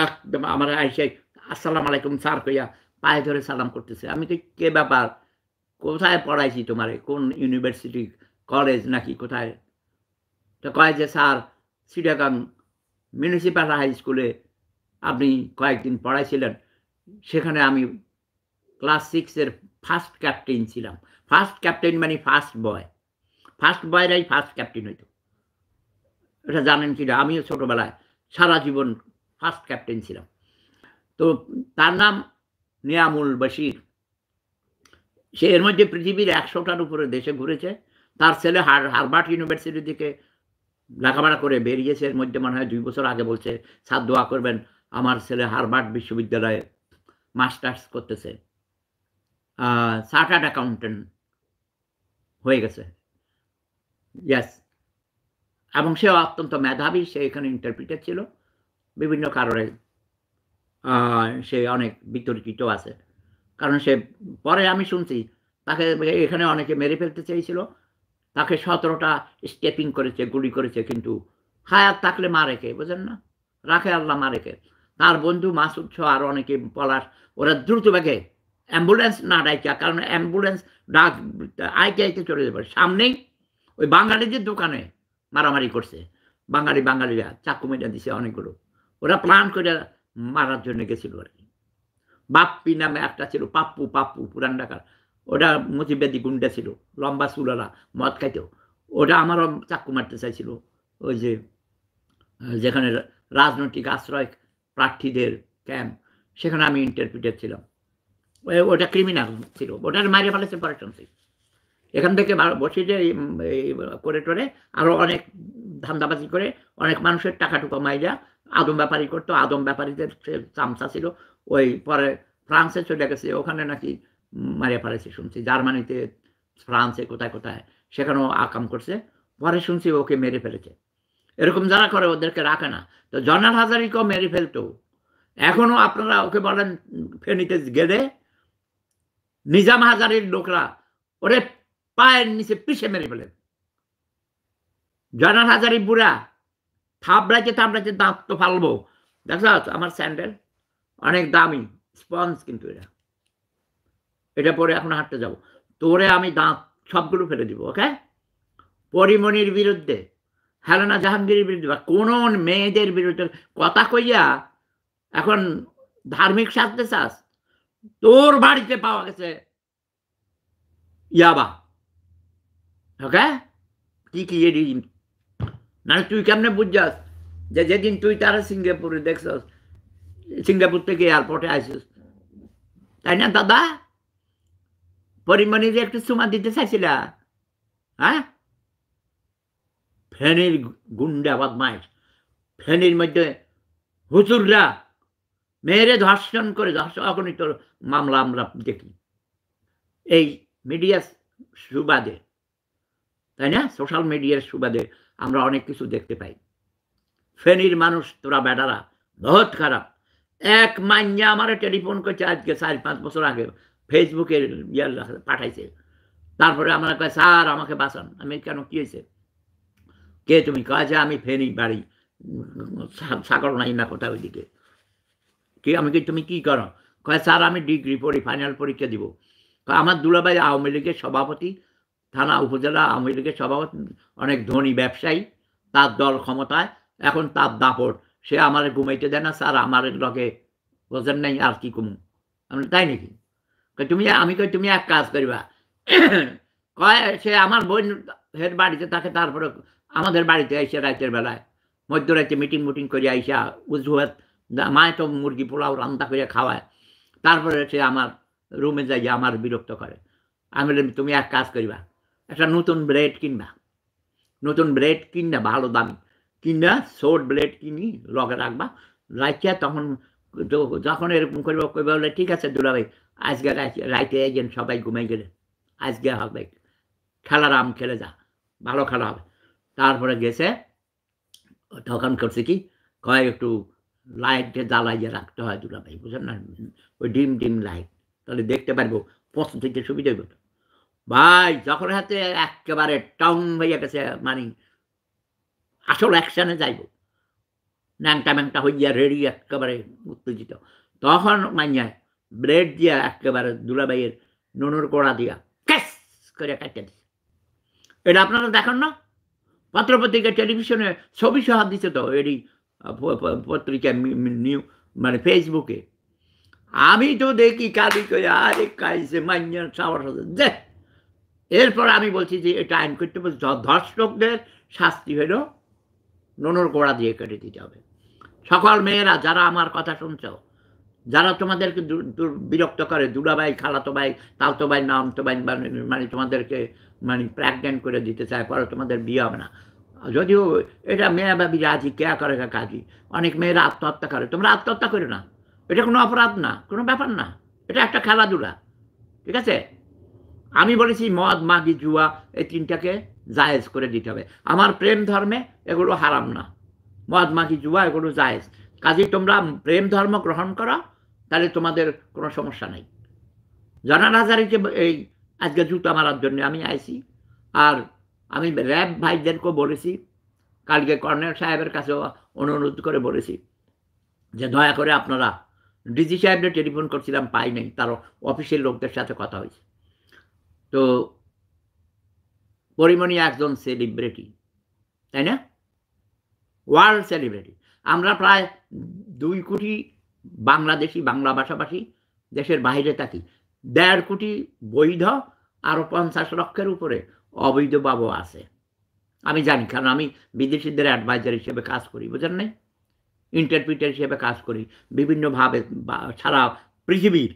একদম আমার আইসে আসসালাম আলাইকুম স্যার কইয়া পায়ে ধরে সালাম করতেছে। আমি তো, কে ব্যাপার, কোথায় পড়াইছি তোমারে, কোন ইউনিভার্সিটি কলেজ নাকি কোথায়? তো কয় যে স্যার চিটাগং মিউনিসিপ্যাল হাই স্কুলে আপনি কয়েকদিন পড়াইছিলেন, সেখানে আমি ক্লাস 6-এর ফার্স্ট ক্যাপ্টেন ছিলাম। ফার্স্ট ক্যাপ্টেন মানে ফার্স্ট বয়, ফার্স্ট বয়রাই ফার্স্ট ক্যাপ্টেন হইত, এটা জানেন কি না? আমিও ছোটোবেলায় সারা জীবন ফার্স্ট ক্যাপ্টেন ছিলাম। তো তার নাম নিয়ামুল বশির, সে এর মধ্যে পৃথিবীর 100টার উপরে দেশে ঘুরেছে। তার ছেলে হার্ভার্ড ইউনিভার্সিটি থেকে লেখাপড়া করে বেরিয়েছে, এর মধ্যে মনে হয় 2 বছর আগে, বলছে স্যার দোয়া করবেন, আমার ছেলে হার্ভার্ড বিশ্ববিদ্যালয়ে মাস্টার্স করতেছে, চার্টার্ড অ্যাকাউন্টেন্ট হয়ে গেছে, ইয়াস। এবং সে অত্যন্ত মেধাবী, সে এখানে ইন্টারপ্রিটার ছিল, বিভিন্ন কারণে সে অনেক বিতর্কিত আছে, কারণ সে পরে আমি শুনছি তাকে এখানে অনেকে মেরে ফেলতে চেয়েছিল, তাকে 17টা স্টেপিং করেছে, গুলি করেছে, কিন্তু হায়াত থাকলে মা রেখে, বুঝেন না, রাখে আল্লাহ মা রেখে। তার বন্ধু মাসুদ সহ আর অনেকে পলাশ, ওরা দ্রুত ব্যাগে অ্যাম্বুলেন্স না ডাইকা, কারণ অ্যাম্বুলেন্স ডাক আইকে আইকে চলে যাবে। সামনেই ওই বাঙালিদের দোকানে মারামারি করছে, বাঙালিরা চাকু মেটা দিছে অনেকগুলো, ওরা প্ল্যান করে মারার জন্য গেছিল আর কি। বাপ্পি নামে একটা ছিল, পাপ্পু পুরান ঢাকার, ওটা মুজিবেদি গুন্ডা ছিল, লম্বা চুলারা, মদ খাইতেও, ওটা আমারও চাকু মারতে চাইছিল, ওই যে যেখানে রাজনৈতিক আশ্রয় প্রার্থীদের ক্যাম্প, সেখানে আমি ইন্টারপ্রিটার ছিলাম, ওটা ক্রিমিনাল ছিল, ওটার মাইরে ফেলেছে পরেশন সিং। এখান থেকে বসে যে করে টোরে আরও অনেক ধান্দাবাজি করে অনেক মানুষের টাকাটুকু মাইরা আদম ব্যাপারী করতো, আদম ব্যাপারীদের চামচা ছিল, ওই পরে ফ্রান্সে চলে গেছে, ওখানে নাকি মারিয়া ফেলেছে শুনছি, জার্মানিতে, ফ্রান্সে, কোথায় কোথায়, সেখানেও আকাম করছে, পরে শুনছি ওকে মেরে ফেলেছে। এরকম যারা করে ওদেরকে রাখে না, তো জয়নাল হাজারিকেও মেরে ফেলতো। এখনও আপনারা ওকে বলেন, ফেনীতে গেলে নিজাম হাজারির লোকরা ওরে পায়ের নিচে পিষে মেরে ফেলেন। জয়নাল হাজারি বুড়া, থাবড়াইতে দাঁত তো ফালবো, দেখা আমার স্যান্ডেল অনেক দামি স্পঞ্জ, কিন্তু এটা পরে এখন হাঁটতে যাবো, তোরে আমি দাঁত সবগুলো ফেলে দিব, ওকে। পরিমণির বিরুদ্ধে, হেলেনা জাহাঙ্গীরের বিরুদ্ধে, বা কোন মেয়েদের বিরুদ্ধে কথা কইয়া এখন ধার্মিক সাজতে চাস, তোর বাড়িতে পাওয়া গেছে ইয়াবা। ওকে কি কি এডি না তুই কেমনে বুঝছস যে যেদিন তুই তারা সিঙ্গাপুরে দেখছস সিঙ্গাপুর থেকে এয়ারপোর্টে আইছস তাই না দাদা পরিমণি যে একটু সুমা দিতে চাইছিলা হ্যাঁ ফেনির গুন্ডা বদমাইশ ফেনির মধ্যে হুজুররা মেয়েরে ধর্ষণ করে ধর্ষণ অগণিত মামলা আমরা দেখি এই মিডিয়া সুবাদে তাই না সোশ্যাল মিডিয়ার সুবাদে আমরা অনেক কিছু দেখতে পাই ফেনির মানুষ তোরা বেটারা বহুত খারাপ এক মাইয়া আমার টেলিফোন করছে আজকে 4-5 বছর আগে ফেসবুকের ইয়ার পাঠাইছে তারপরে আমার কয় স্যার আমাকে বাঁচান আমি কেন কি হয়েছে কে তুমি কাজে আমি ফেনি বাড়ি সাগর নাই না কোথাও ওইদিকে কি আমি কি তুমি কি করো কয় স্যার আমি ডিগ্রি পড়ি ফাইনাল পরীক্ষা দিব আমার দুলাভাই আওয়ামী লীগের সভাপতি থানা উপজেলা আওয়ামী লীগের সভাপতি অনেক ধনী ব্যবসায়ী তার দল ক্ষমতায় এখন তার দাপট সে আমার ঘুমাইতে দেয় না স্যার আমার লগে বোঝেন নাই আর কি কমু আমি তাই নাকি তুমি আমি কই তুমি এক কাজ করবা কয় সে আমার বোন হের বাড়িতে থাকে তারপরে আমাদের বাড়িতে আইসা রাতের বেলায় মধ্যরাতে মিটিং মুটিং করে আইসা উজুহাত মায় তো মুরগি পোলাও রান্না করে খাওয়ায় তারপরে সে আমার রুমে যাই আমার বিরক্ত করে আমি বললাম তুমি এক কাজ করবা একটা নতুন ব্লেড কিনবা নতুন ব্লেড কিনবা ভালো দামি কিনা শর্ট ব্লেড কিনি লগে রাখবা রাখিয়া তখন যখন এরকম করবো কইবা বলে ঠিক আছে দুলাভাই আজকে রাইতে একজন সবাই ঘুমাই গেলে আজকে হবে খেলার আম খেলে যা ভালো খেলা হবে তারপরে গেছে তখন করছে কি কয় একটু লাইটে জ্বালাইয়ে রাখতে হয় দুলাভাই বুঝলেন না ওই ডিম ডিম লাইট তাহলে দেখতে পারবো পছন্দ থেকে সুবিধা হইব ভাই যখন হাতে একেবারে টং ভাইয়া গেছে মানে আসল অ্যাকশানে যাইব ন্যাংটা ম্যাংটা হইয়া রেডি একেবারে উত্তেজিত তখন মাইয়া ব্লেড দিয়া একেবারে দুলাভাইয়ের নুনুর কোড়া দিয়া ক্যাস করে কাটিয়ে দিচ্ছে এটা আপনারা দেখেন না পত্রপত্রিকা টেলিভিশনে ছবি সহ দিচ্ছে তো এটি পত্রিকা নিউ মানে ফেসবুকে আমি তো দেখি কালি করে আরে কাইছে মাইয়া সাবার সাথে এরপর আমি বলছি যে এটা আইন করতে বলছি ধর্ষকদের শাস্তি হইল নুনুর কোড়া দিয়ে কেটে দিতে হবে সকল মেয়েরা যারা আমার কথা শুনছ যারা তোমাদেরকে বিরক্ত করে দুলাভাই খালাতো ভাই তালতো ভাই নামতো ভাই মানে তোমাদেরকে মানে প্রেগনেন্ট করে দিতে চায় পরে তোমাদের বিয়ে হবে না যদিও এটা মেয়ে ভাবি রাজি কেয়া করে কাজী অনেক মেয়েরা আত্মহত্যা করে তোমরা আত্মহত্যা করো না এটা কোনো অপরাধ না কোনো ব্যাপার না এটা একটা খেলাধুলা ঠিক আছে আমি বলেছি মদ মাগি জুয়া এই তিনটাকে জায়েজ করে দিতে হবে আমার প্রেম ধর্মে এগুলো হারাম না মদ মাগি জুয়া এগুলো জায়েজ কাজেই তোমরা প্রেম ধর্ম গ্রহণ করো তাহলে তোমাদের কোনো সমস্যা নেই জয়নাল হাজারীকে এই আজকে জুতা মারার জন্য আমি আইছি আর আমি র্যাব ভাইদেরকেও বলেছি কালকে কর্নেল সাহেবের কাছেও অনুরোধ করে বলেছি যে দয়া করে আপনারা ডিজি সাহেবদের টেলিফোন করছিলাম পাই নাই তার অফিসের লোকদের সাথে কথা হয়েছে তো পরিমণি একজন সেলিব্রিটি তাই না ওয়ার্ল্ড সেলিব্রিটি আমরা প্রায় 2 কোটি বাংলাদেশি বাংলা ভাষাভাষী দেশের বাইরে থাকি 1.5 কোটি বৈধ আরও 50 লক্ষের উপরে অবৈধ বাবু আছে আমি জানি কারণ আমি বিদেশিদের অ্যাডভাইজার হিসেবে কাজ করি বুঝেন নাই ইন্টারপ্রিটার হিসেবে কাজ করি বিভিন্নভাবে সারা পৃথিবীর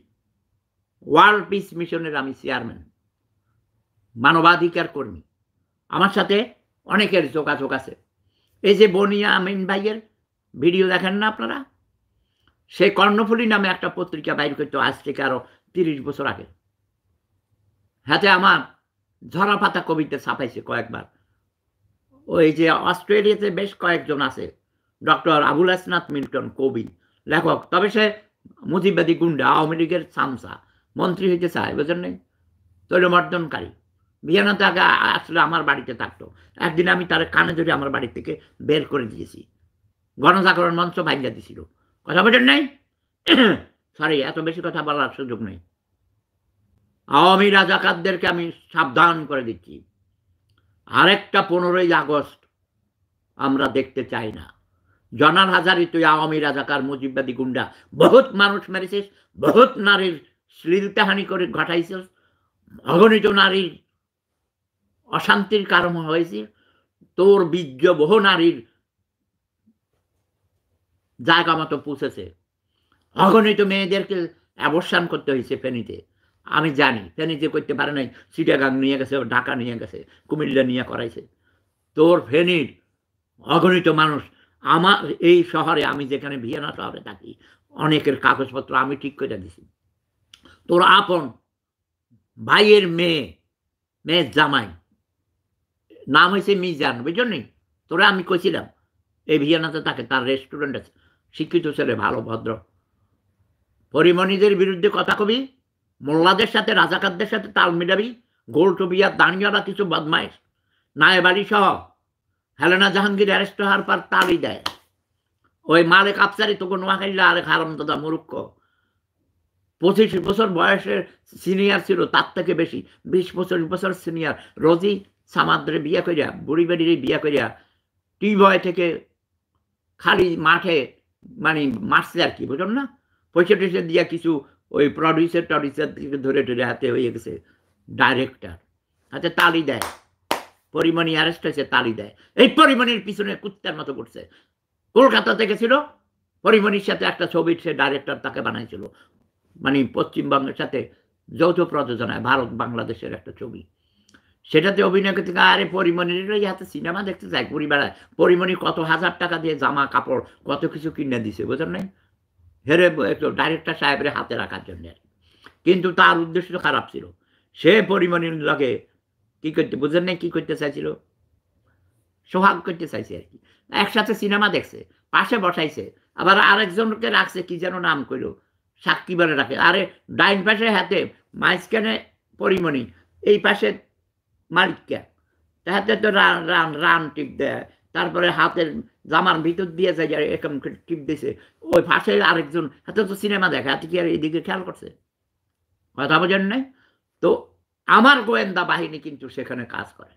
ওয়ার্ল্ড পিস মিশনের আমি চেয়ারম্যান মানবাধিকার কর্মী আমার সাথে অনেকের যোগাযোগ আছে এই যে বনিয়া আমিন ভাইয়ের ভিডিও দেখেন না আপনারা সে কর্ণফুলী নামে একটা পত্রিকা বাইর করতো আজ থেকে আরও 30 বছর আগে হাতে আমার ঝরা পাতা কবিতা ছাপাইছে কয়েকবার ওই যে অস্ট্রেলিয়াতে বেশ কয়েকজন আছে ডক্টর আবুল হাসনাত মিল্টন কবি লেখক তবে সে মুজিবাদী গুন্ডা আওয়ামী লীগের সামসা মন্ত্রী হইতে চায় বুঝেন নাই তৈলমর্দনকারী ভিয়েনাতে আগে আসলে আমার বাড়িতে থাকতো একদিন আমি তার কানে ধরে আমার বাড়ি থেকে বের করে দিয়েছি গণজাগরণ মঞ্চ ভাঙিয়ে দিছিল কথা বলেন নাই সরি এত বেশি কথা বলার সুযোগ নেই আওয়ামী রাজাকারদেরকে আমি সাবধান করে দিচ্ছি আরেকটা 15ই আগস্ট আমরা দেখতে চাই না জয়নাল হাজারী তুই আওয়ামী রাজাকার মুজিববাদী গুন্ডা বহুত মানুষ মেরেছিস বহুত নারীর শ্লীলতাহানি করে ঘটাইছে, অগণিত নারীর অশান্তির কারণ হয়েছে, তোর বীর্য বহু নারীর জায়গা মতো পুষেছে, অগণিত মেয়েদেরকে অবসান করতে হয়েছে ফেনীতে। আমি জানি ফেনীতে করতে পারে নাই, চিটাগাং নিয়ে গেছে, ঢাকা নিয়ে গেছে, কুমিল্লা নিয়ে করাইছে। তোর ফেনীর অগণিত মানুষ, আমার এই শহরে আমি যেখানে ভিয়েনা শহরে থাকি, অনেকের কাগজপত্র আমি ঠিক করে দিছি। তোর আপন ভাইয়ের মেয়ে, মেয়ের জামাই, নাম হয়েছে মিজান, বুঝলি? তোরা আমি কইছিলাম এই ভিয়েনাতে থাকে, তার রেস্টুরেন্ট আছে, শিক্ষিত ছেলে, ভালো ভদ্র। পরিমণিদের বিরুদ্ধে কথা কবি, মোল্লাদের সাথে রাজাকারদের সাথে তাল মিলাবি, গোল টবিয়া দানিয়ারা কিছু বদমাইশ, নায়েব আলী সহ হেলেনা জাহাঙ্গীর অ্যারেস্ট হওয়ার পর তালই দেয়। ওই মালিক আফসারি তোকে নোয়াখাইলে আরেক হারামদাদা মূর্খ, 25 বছর বয়সের সিনিয়র ছিল, তার থেকে বেশি 20-25 বছর সিনিয়র, রোজি সামাদ্রে বিয়ে করিয়া, বুড়ি বাড়িরে বিয়ে করিয়া, টিভয় থেকে খালি মাঠে মানে মারছে আর কি, বুঝলাম না? পয়সা টয়সা দিয়া কিছু ওই প্রডিউসার টডিউসার থেকে ধরে ধরে হাতে হয়ে গেছে ডাইরেক্টর, হাতে তালি দেয়। পরিমণি অ্যারেস্ট হয়েছে, তালি দেয়। এই পরিমণির পিছনে কুত্তার মতো করছে, কলকাতা থেকে ছিল, পরিমণির সাথে একটা ছবি সে ডাইরেক্টর তাকে বানাইছিল, মানে পশ্চিমবঙ্গের সাথে যৌথ প্রযোজনায় ভারত বাংলাদেশের একটা ছবি, সেটাতে অভিনয় করতে। আরে পরিমণির হাতে সিনেমা দেখতে চায় ঘুরি বেড়ায়, পরিমণি কত হাজার টাকা দিয়ে জামা কাপড় কত কিছু কিনে দিছে, বোঝেন নাই? হেরে একটু ডাইরেক্টর সাহেবের হাতে রাখার জন্য, কিন্তু তার উদ্দেশ্য খারাপ ছিল। সে পরিমণির লাগে কি করতে, বুঝেন নাই কি করতে চাইছিল, সোহাগ করতে চাইছে আর কি। একসাথে সিনেমা দেখছে, পাশে বসাইছে, আবার আরেকজনকে রাখছে, কি যেন নাম কইল, সাকিবারে রাখে। আরে ডাইন পাশে হাতে মাঝখানে পরিমণি, এই পাশে মালিককে, হাতে তো রান রান রান টিপ দেয়, তারপরে হাতের জামার ভিতর দিয়ে যায় এরকম টিপ দিয়েছে। ওই পাশে আরেকজন হাতে তো সিনেমা দেখে, হাতে কি আর এইদিকে খেয়াল করছে, কথা বোঝেন নাই? তো আমার গোয়েন্দা বাহিনী কিন্তু সেখানে কাজ করে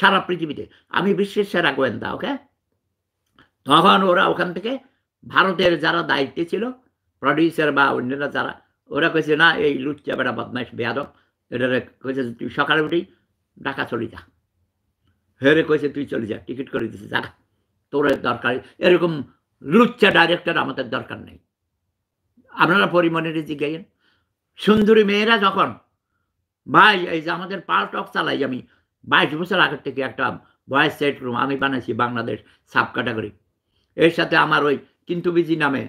সারা পৃথিবীতে, আমি বিশ্বের সেরা গোয়েন্দা, ওকে? তখন ওরা ওখান থেকে ভারতের যারা দায়িত্বে ছিল প্রডিউসার বা অন্যরা যারা, ওরা কইছে না এই লুচ্চা বেটা বদমাইশ বেয়াদব, এটা কইছে তুই সকালে উঠেই ঢাকা চলে যা, হেরে কইছে তুই চলে যা, টিকিট করে দিছে যা, তোর দরকার এরকম লুচ্চা ডাইরেক্টর আমাদের দরকার নেই। আপনারা পরিমণির জিজ্ঞাসেন, সুন্দরী মেয়েরা যখন, ভাই এই যে আমাদের পালটক চালাই আমি 22 বছর আগের থেকে, একটা ভয়েস সেট রুম আমি বানাইছি বাংলাদেশ সাব ক্যাটাগরি, এর সাথে আমার ওই কিন্তু বিজি নামে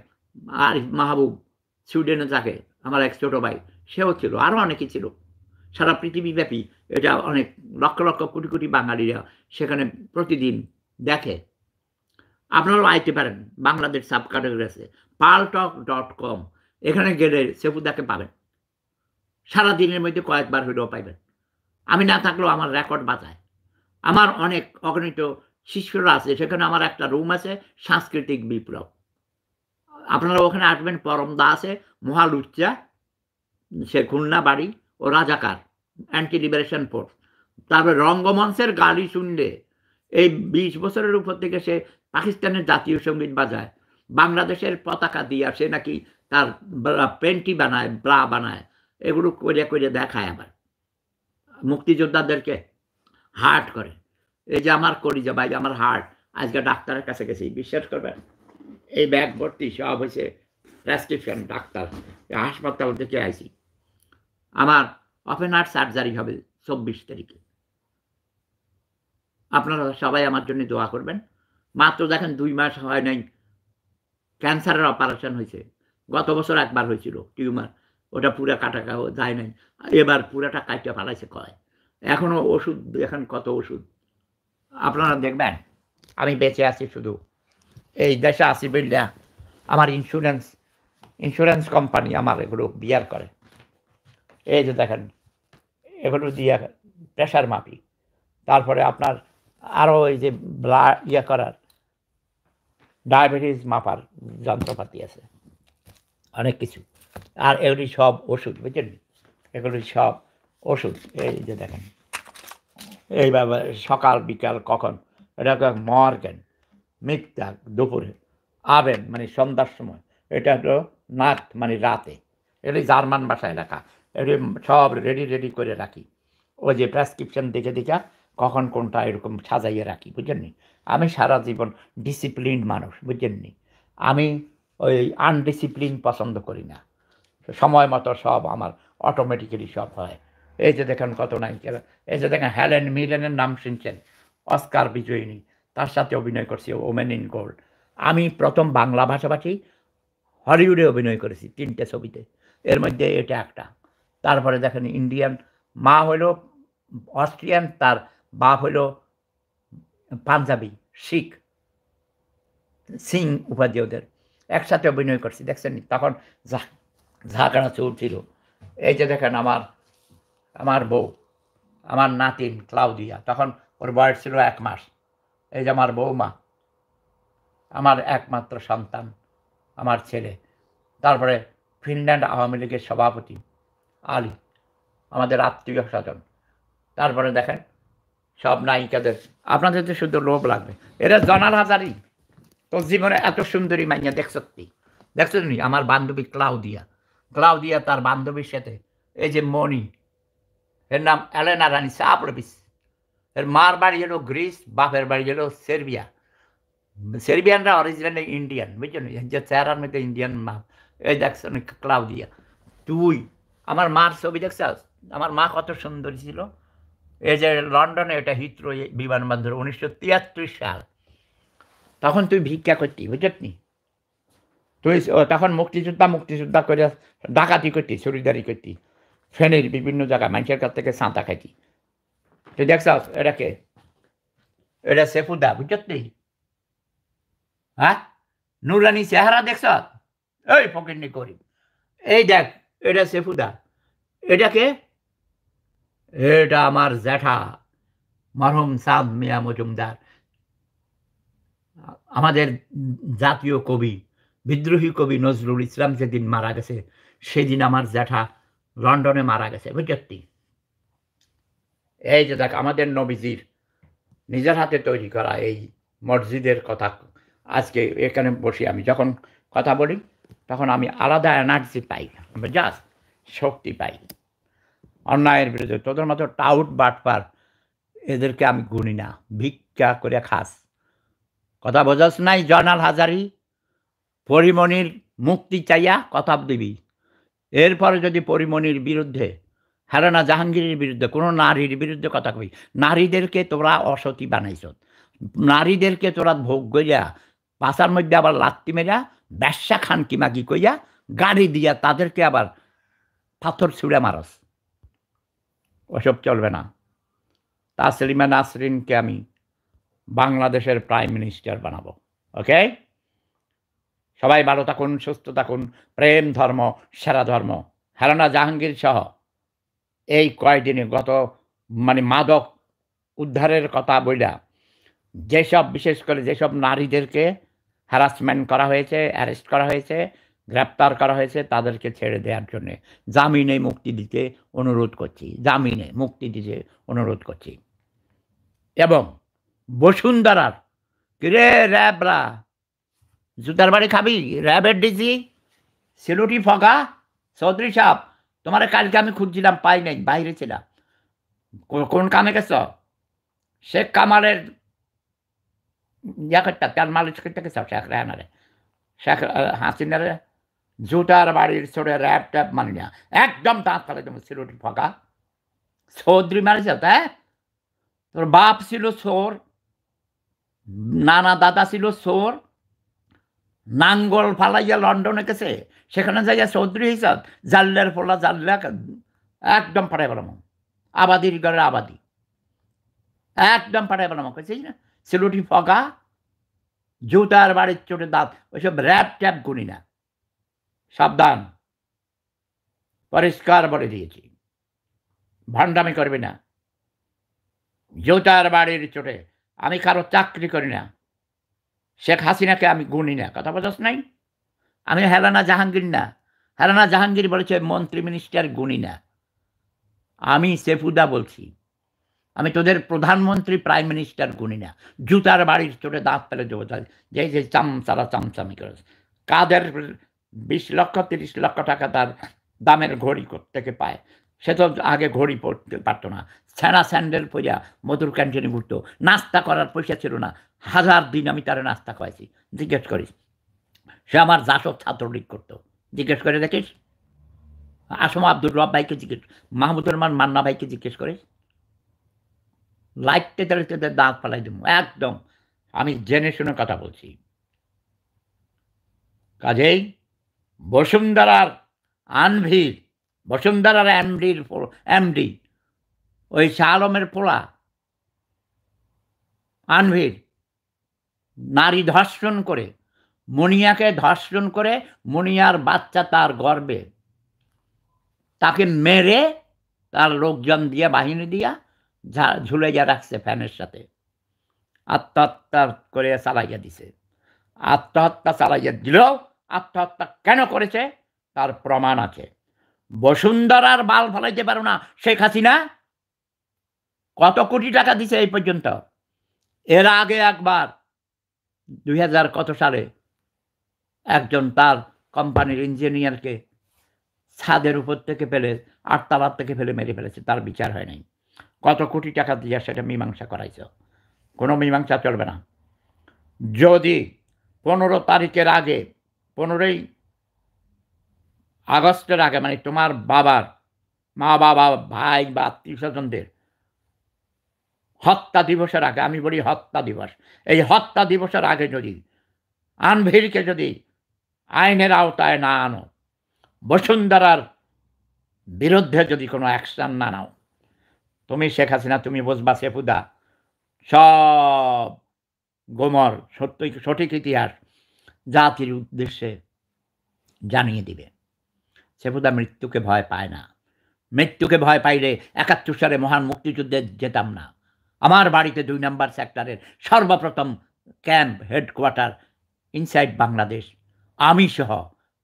আরিফ মাহবুব সুইডেনে থাকে, আমার এক ছোটো ভাই সেও ছিল, আরও অনেকে ছিল সারা পৃথিবীব্যাপী। এটা অনেক লক্ষ লক্ষ কোটি কোটি বাঙালিরা সেখানে প্রতিদিন দেখে, আপনারাও আইতে পারেন, বাংলাদেশ সাব ক্যাটাগরি আছে paltalk.com, এখানে গেলে সেফুদাকে পাবেন, সারা দিনের মধ্যে কয়েকবার হইলেও পাইবেন। আমি না থাকলেও আমার রেকর্ড বাঁচায়, আমার অনেক অগণিত শিষ্যরা আছে সেখানে। আমার একটা রুম আছে সাংস্কৃতিক বিপ্লব, আপনারা ওখানে আসবেন। পরম দা আছে, মহালুচ্চা, সে খুলনা বাড়ি, ও রাজাকার অ্যান্টি লিবারেশন ফোর্স। তারপরে রঙ্গমঞ্চের গালি শুনলে, এই 20 বছরের উপর থেকে সে পাকিস্তানের জাতীয় সঙ্গীত বাজায়, বাংলাদেশের পতাকা দিয়ে সে নাকি তার প্যান্টি বানায়, ব্রা বানায়, এগুলো করে করে দেখায়। আবার মুক্তিযোদ্ধাদেরকে হার্ট করে, এই যে আমার কলিজা ভাই, আমার হার্ট আজকে ডাক্তারের কাছে গেছি, বিশ্বাস করবেন এই ব্যাগ ভর্তি সব হয়েছে প্রেসক্রিপশন, ডাক্তার হাসপাতাল থেকে আইসি। আমার ওপেন হার্ট সার্জারি হবে 24 তারিখে। আপনারা সবাই আমার জন্য দোয়া করবেন। মাত্র দেখেন 2 মাস হয় নাই ক্যান্সারের অপারেশন হয়েছে, গত বছর একবার হয়েছিল টিউমার, ওটা পুরা কাটা যায় নাই, এবার পুরাটা কাটতে পালাইছে কয়, এখনও ওষুধ এখন কত ওষুধ। আপনারা দেখবেন আমি বেঁচে আছি, শুধু এই দেশে আসি বললে আমার ইন্স্যুরেন্স কোম্পানি আমার এগুলো বিয়ার করে। এই যে দেখেন এগুলো দিয়ে প্রেশার মাপি, তারপরে আপনার আরও এই যে ব্লাড ইয়ে করার ডায়াবেটিস মাপার যন্ত্রপাতি আছে, অনেক কিছু, আর এগুলি সব ওষুধ, বুঝছেন? এগুলি সব ওষুধ। এই যে দেখেন এইভাবে সকাল বিকাল কখন, এটা মর্গেন মিথ্যা, দুপুরে আবেন মানে সন্ধ্যার সময়, এটা হলো নাক মানে রাতে, এটা জার্মান ভাষায় লেখা, এটা সব রেডি রেডি করে রাখি, ওই যে প্রেসক্রিপশন দেখে দেখে কখন কোনটা এরকম সাজাইয়ে রাখি, বুঝেননি। আমি সারা জীবন ডিসিপ্লিন মানুষ, বুঝেননি। আমি ওই আনডিসিপ্লিন পছন্দ করি না, সময় মতো সব আমার অটোমেটিক্যালি সব হয়। এই যে দেখেন কত নাই, এই যে দেখেন হেলেন মিলেনের নাম শুনছেন, অস্কার বিজয়িনী, তার সাথে অভিনয় করছি ওমেন ইন গোল্ড। আমি প্রথম বাংলা ভাষাভাষী হলিউডে অভিনয় করেছি 3টে ছবিতে, এর মধ্যে এটা একটা। তারপরে দেখেন ইন্ডিয়ান, মা হলো অস্ট্রিয়ান, তার বাপ হলো পাঞ্জাবি শিখ, সিং উপাধি ওদের, একসাথে অভিনয় করছি, দেখছেন তখন ঝাঁকড়া চুল ছিল। এই যে দেখেন আমার আমার বউ, আমার নাতিন ক্লাউদিয়া, তখন ওর বয়স ছিল 1 মাস। এই যে আমার বৌমা, আমার একমাত্র সন্তান আমার ছেলে। তারপরে ফিনল্যান্ড আওয়ামী লীগের সভাপতি আলী, আমাদের আত্মীয় স্বজন। তারপরে দেখেন সব নায়িকাদের, আপনাদের তো শুধু লোভ লাগবে। এরা জয়নাল হাজারি, তোর জীবনে এত সুন্দরী মাইয়া দেখছ তুই, দেখছ নি। আমার বান্ধবী ক্লাউদিয়া, ক্লাউদিয়া তার বান্ধবীর সাথে, এই যে মণি, এর নাম এলেনা রানী সাপরবিস। এর মার বাড়ি হলো গ্রিস, বাপের বাড়ি হলো সের্বিয়া। সের্বিয়ানরা অরিজিনালি ইন্ডিয়ান, বুঝছেন, যে চেহারার মধ্যে ইন্ডিয়ান মা। এই দেখছেন ক্লাউদিয়া। তুই আমার মার ছবি দেখছ, আমার মা কত সুন্দরী ছিল। এই যে লন্ডনে, এটা হিথ্রো বিমানবন্দর, 1973 সাল, তখন তুই ভিক্ষা করতি, বুঝতনি। তুই তখন মুক্তিযোদ্ধা করে ডাকাতি করতি, চুরিদারি করতি, ফেনের বিভিন্ন জায়গায় মানুষের কাছ থেকে সাঁতা খাইতি। তুই দেখছ এটাকে, এটা সেফুদা, বুঝতনি। হ্যাঁ, নুরানি চেহারা দেখছ, এই ফকিরনি করি। এই দেখ এটা সেফুদা, এটাকে, এটা আমার জ্যাঠা মরহুম সাদ মিয়া মজুমদার, আমাদের জাতীয় কবি, বিদ্রোহী কবি নজরুল ইসলাম যেদিন মারা গেছে, সেদিন আমার জ্যাঠা লন্ডনে মারা গেছে, বুঝলি। এই যে দেখ আমাদের নবীজির নিজের হাতে তৈরি করা এই মসজিদের কথা আজকে এখানে বসে আমি যখন কথা বলি, তখন আমি আলাদা এনার্জি পাই, জাস্ট শক্তি পাই। অন্যায়ের বিরুদ্ধে তোদের মতো টাউট বাটপার এদেরকে আমি গুনি না, ভিক্ষা করে খাস। কথা বোঝাস নাই? জয়নাল হাজারি, পরিমণির মুক্তি চাইয়া কথা দিবি। এরপরে যদি পরিমণির বিরুদ্ধে, হেলেনা জাহাঙ্গীরের বিরুদ্ধে, কোনো নারীর বিরুদ্ধে কথা কবি, নারীদেরকে তোরা অসতী বানাইছ, নারীদেরকে তোরা ভোগ গইয়া, পাশার মধ্যে আবার লাত্তি মেরা, ব্যবসা খান কিমাকি কইয়া গাড়ি দিয়া তাদেরকে আবার পাথর ছুঁড়ে মারস, ওসব চলবে না। তাসলিমা নাসরিনকে আমি বাংলাদেশের প্রাইম মিনিস্টার বানাবো, ওকে? সবাই ভালো থাকুন, সুস্থ থাকুন। প্রেম ধর্ম সেরা ধর্ম। হেলেনা জাহাঙ্গীর সহ এই কয়দিনে গত মাদক উদ্ধারের কথা বইলা, যেসব বিশেষ করে যেসব নারীদেরকে হ্যারাসমেন্ট করা হয়েছে, অ্যারেস্ট করা হয়েছে, গ্রেপ্তার করা হয়েছে, তাদেরকে ছেড়ে দেওয়ার জন্যে জামিনে মুক্তি দিতে অনুরোধ করছি, জামিনে মুক্তি দিতে অনুরোধ করছি। এবং বসুন্ধরার কিরে র্যাবরা জুতার বাড়ি খাবি, র্যাবের ডিজি সেলুটি ফগা চৌধুরী সাহেব, তোমার কালকে আমি খুঁজছিলাম, পাই নাই, বাইরে ছিলাম। কোন কামে গেছ? শেখ কামালের ইয়া করতাম, তার মালিশ করতে গেছ শেখ রেহানারে, শেখ হাসিনারে। জুতার বাড়ির ছোটে র্যাব ট্যাব মানি না, একদম দাঁত ফালে তুমি সেলুটি ফগা চৌধুরী মারিস। হ্যাঁ, তোর বাপ ছিল চোর, নানা দাদা ছিল চোর, নাঙ্গল ফালাইয়া লন্ডনে গেছে, সেখানে যাইয়া চৌধুরী হিসাব জাল্লার ফোলা জাল্লা একদম ফাটাই পেলাম, আবাদির ঘরের আবাদি একদম ফাটাই পেলাম। কেছিস না সেলুটি ফগা, জুতার বাড়ির চোটে দাঁত, ওইসব র্যাপ ট্যাপ গুনি না, সাবধান। পরিষ্কার বলে দিয়েছি, ভান্ডামি করবি না। জুতার বাড়ির চোটে আমি কারো চাকরি করি না, শেখ হাসিনাকে আমি গুনি না, কথা বোঝাস নাই? আমি হেলেনা জাহাঙ্গীর না, হেলেনা জাহাঙ্গীর বলেছে মন্ত্রী মিনিস্টার গুনি না, আমি সেফুদা বলছি, আমি তোদের প্রধানমন্ত্রী প্রাইম মিনিস্টার গুনি না। জুতার বাড়ির চোটে দাঁত পেলে দেবো, যে যে চামচারা চামচামি করে, কাদের 20 লক্ষ 30 লক্ষ টাকা তার দামের ঘড়ি থেকে পায়, সে তো আগে ঘড়ি পড়তে পারতো না, ছেঁড়া স্যান্ডেল পইয়া মধুর ক্যান্টিনে ঘুরতো, নাস্তা করার পয়সা ছিল না, 1000 দিন আমি তারে নাস্তা খাওয়াইছি। জিজ্ঞেস করিস, সে আমার জাসব ছাত্রলীগ করতো, জিজ্ঞেস করে দেখিস, আসমা আব্দুর রব ভাইকে জিজ্ঞেস, মাহমুদুর রহমান মান্না ভাইকে জিজ্ঞেস করিস, লাইটতে তাদের দাঁত পালাই দেব একদম, আমি জেনে শুনে কথা বলছি। কাজেই বসুন্ধরার আনভির, বসুন্ধরার এমডি ওই শাহ আলমের পোলা আনভির নারী ধর্ষণ করে, মুনিয়াকে ধর্ষণ করে, মুনিয়ার বাচ্চা তার গর্ভে, তাকে মেরে তার লোকজন দিয়ে বাহিনী দিয়া ঝুলে যা রাখছে ফ্যানের সাথে, আত্মহত্যা করে চালাইয়া দিছে। আত্মহত্যা চালাইয়া দিলেও আত্মহত্যা কেন করেছে তার প্রমাণ আছে। বসুন্ধরার বাল ফলাইতে পারো না শেখ হাসিনা, কত কোটি টাকা দিছে এই পর্যন্ত। এর আগে একবার 2000 কত সালে একজন তার কোম্পানির ইঞ্জিনিয়ারকে ছাদের উপর থেকে ফেলে, 8 তলা থেকে ফেলে মেরে ফেলেছে, তার বিচার হয় নাই। কত কোটি টাকা দিয়ে সেটা মীমাংসা করাইছ, কোনো মীমাংসা চলবে না। যদি 15 তারিখের আগে, 15ই আগস্টের আগে, মানে তোমার বাবার মা বাবা ভাই বা আত্মীয় স্বজনদের হত্যা দিবসের আগে, আমি বলি হত্যা দিবস, এই হত্যা দিবসের আগে যদি আনভিরকে যদি আইনের আওতায় না আনো, বসুন্ধরার বিরুদ্ধে যদি কোনো অ্যাকশান না নাও, তুমি শেখ হাসিনা তুমি বুঝবা সেফুদা, সব গোমর সঠিক ইতিহাস জাতির উদ্দেশ্যে জানিয়ে দিবে। সেফুদা মৃত্যুকে ভয় পায় না, মৃত্যুকে ভয় পাইলে 71 সালে মহান মুক্তিযুদ্ধে যেতাম না। আমার বাড়িতে 2 নম্বর সেক্টরের সর্বপ্রথম ক্যাম্প হেডকোয়ার্টার ইনসাইড বাংলাদেশ, আমি সহ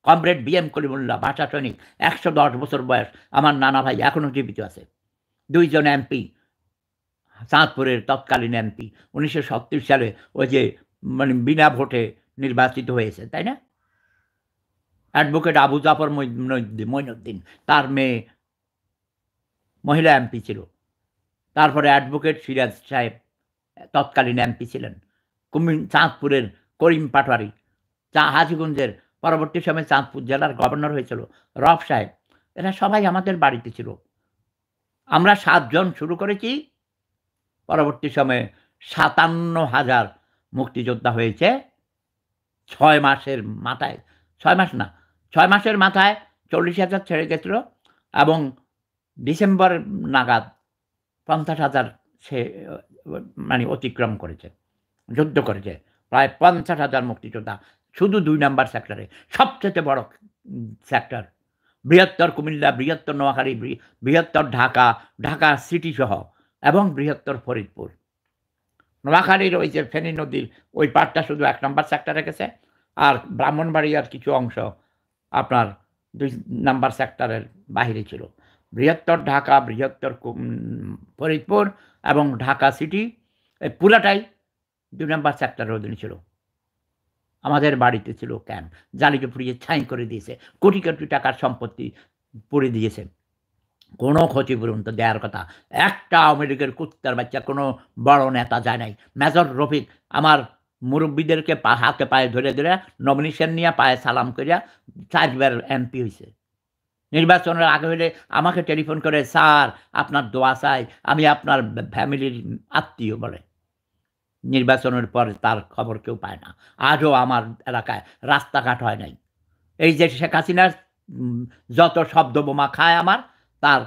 কমরেড BM কলিমুল্লাহ ভাষা সৈনিক, 110 বছর বয়স, আমার নানা ভাই এখনও জীবিত আছে, 2 জন এমপি, চাঁদপুরের তৎকালীন এমপি, 1937 সালে ওই যে মানে বিনা ভোটে নির্বাচিত হয়েছে, তাই না, অ্যাডভোকেট আবু জাফর মঈনুদ্দিন, তার মেয়ে মহিলা এমপি ছিল। তারপরে অ্যাডভোকেট সিরাজ সাহেব তৎকালীন এমপি ছিলেন, চাঁদপুরের করিম পাটোয়ারি, হাজীগঞ্জের, পরবর্তী সময়ে চাঁদপুর জেলার গভর্নর হয়েছিল রব সাহেব, এরা সবাই আমাদের বাড়িতে ছিল। আমরা 7 জন শুরু করেছি, পরবর্তী সময়ে 57,000 মুক্তিযোদ্ধা হয়েছে। 6 মাসের মাথায়, 6 মাসের মাথায় 40,000 ছেড়ে গেছিল, এবং ডিসেম্বর নাগাদ 50,000 সে মানে অতিক্রম করেছে, যুদ্ধ করেছে, প্রায় 50,000 মুক্তিযোদ্ধা শুধু 2 নম্বর সেক্টরে, সবচেয়ে বড় সেক্টর, বৃহত্তর কুমিল্লা, বৃহত্তর নোয়াখালী, বৃহত্তর ঢাকা, ঢাকা সিটি সহ, এবং বৃহত্তর ফরিদপুর। নোয়াখালীর ওই যে ফেনী নদীর ওই পাটটা শুধু 1 নম্বর সেক্টরে গেছে, আর ব্রাহ্মণবাড়িয়ার কিছু অংশ আপনার 2 নম্বর সেক্টরের বাহিরে ছিল। বৃহত্তর ঢাকা, বৃহত্তর ফরিদপুর এবং ঢাকা সিটি, এই পুরাটাই 2 নম্বর সেক্টরের অধীনে ছিল। আমাদের বাড়িতে ছিল ক্যাম্প, জালিকে পুড়িয়ে ছাই করে দিয়েছে, কোটি কোটি টাকার সম্পত্তি পুড়ে দিয়েছে, কোনো ক্ষতিপূরণ তো দেওয়ার কথা, একটা আওয়ামী লীগের কুত্তার বাচ্চা কোনো বড় নেতা যায় নাই। মেজর রফিক আমার মুরব্বীদেরকে হাতে পায়ে ধরে ধরে নমিনেশন নিয়ে পায়ে সালাম করিয়া 4বার এমপি হয়েছে। নির্বাচনের আগে হলে আমাকে টেলিফোন করে, স্যার আপনার দোয়া চাই, আমি আপনার ফ্যামিলির আত্মীয় বলে। নির্বাচনের পর তার খবর কেউ পায় না, আজও আমার এলাকায় রাস্তাঘাট হয় নাই। এই যে শেখ হাসিনার যত শব্দ বোমা খায় আমার, তার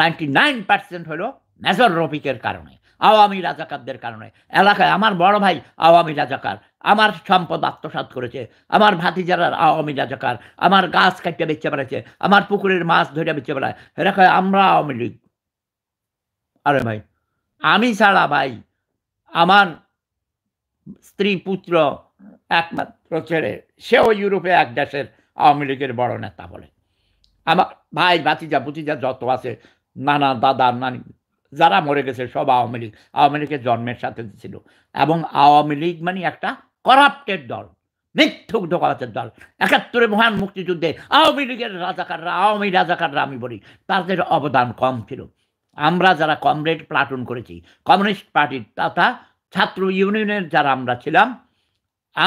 99% হলো মেজর রফিকের কারণে, আওয়ামী রাজাকারদের কারণে। এলাকায় আমার বড় ভাই আওয়ামী রাজাকার, আমার সম্পদ আত্মসাৎ করেছে, আমার ভাতিজারা আওয়ামী রাজাকার, আমার গাছ কাটতে বেঁচে বেড়াচ্ছে, আমার পুকুরের মাছ ধরে বেঁচে বেড়ায়, এলাকায় আমরা আওয়ামী লীগ। আরে ভাই, আমি ছাড়া ভাই আমার স্ত্রী পুত্র একমাত্র ছেলে, সেও ইউরোপে এক দেশের আওয়ামী লীগের বড় নেতা বলে। আমার ভাই ভাতিজা ভতিজা যত আছে, নানা দাদা নানি যারা মরে গেছে সব আওয়ামী লীগ, আওয়ামী লীগের জন্মের সাথে ছিল। এবং আওয়ামী লীগ মানে একটা করাপ্টেড দল, মিথ্যুক দোকালাতের দল ৭১ মহান মুক্তিযুদ্ধে আওয়ামী লীগের রাজাকাররা আমি বলি তাদের অবদান কম ছিল। আমরা যারা কমরেড প্লাটুন করেছি কমিউনিস্ট পার্টির তথা ছাত্র ইউনিয়নের যারা আমরা ছিলাম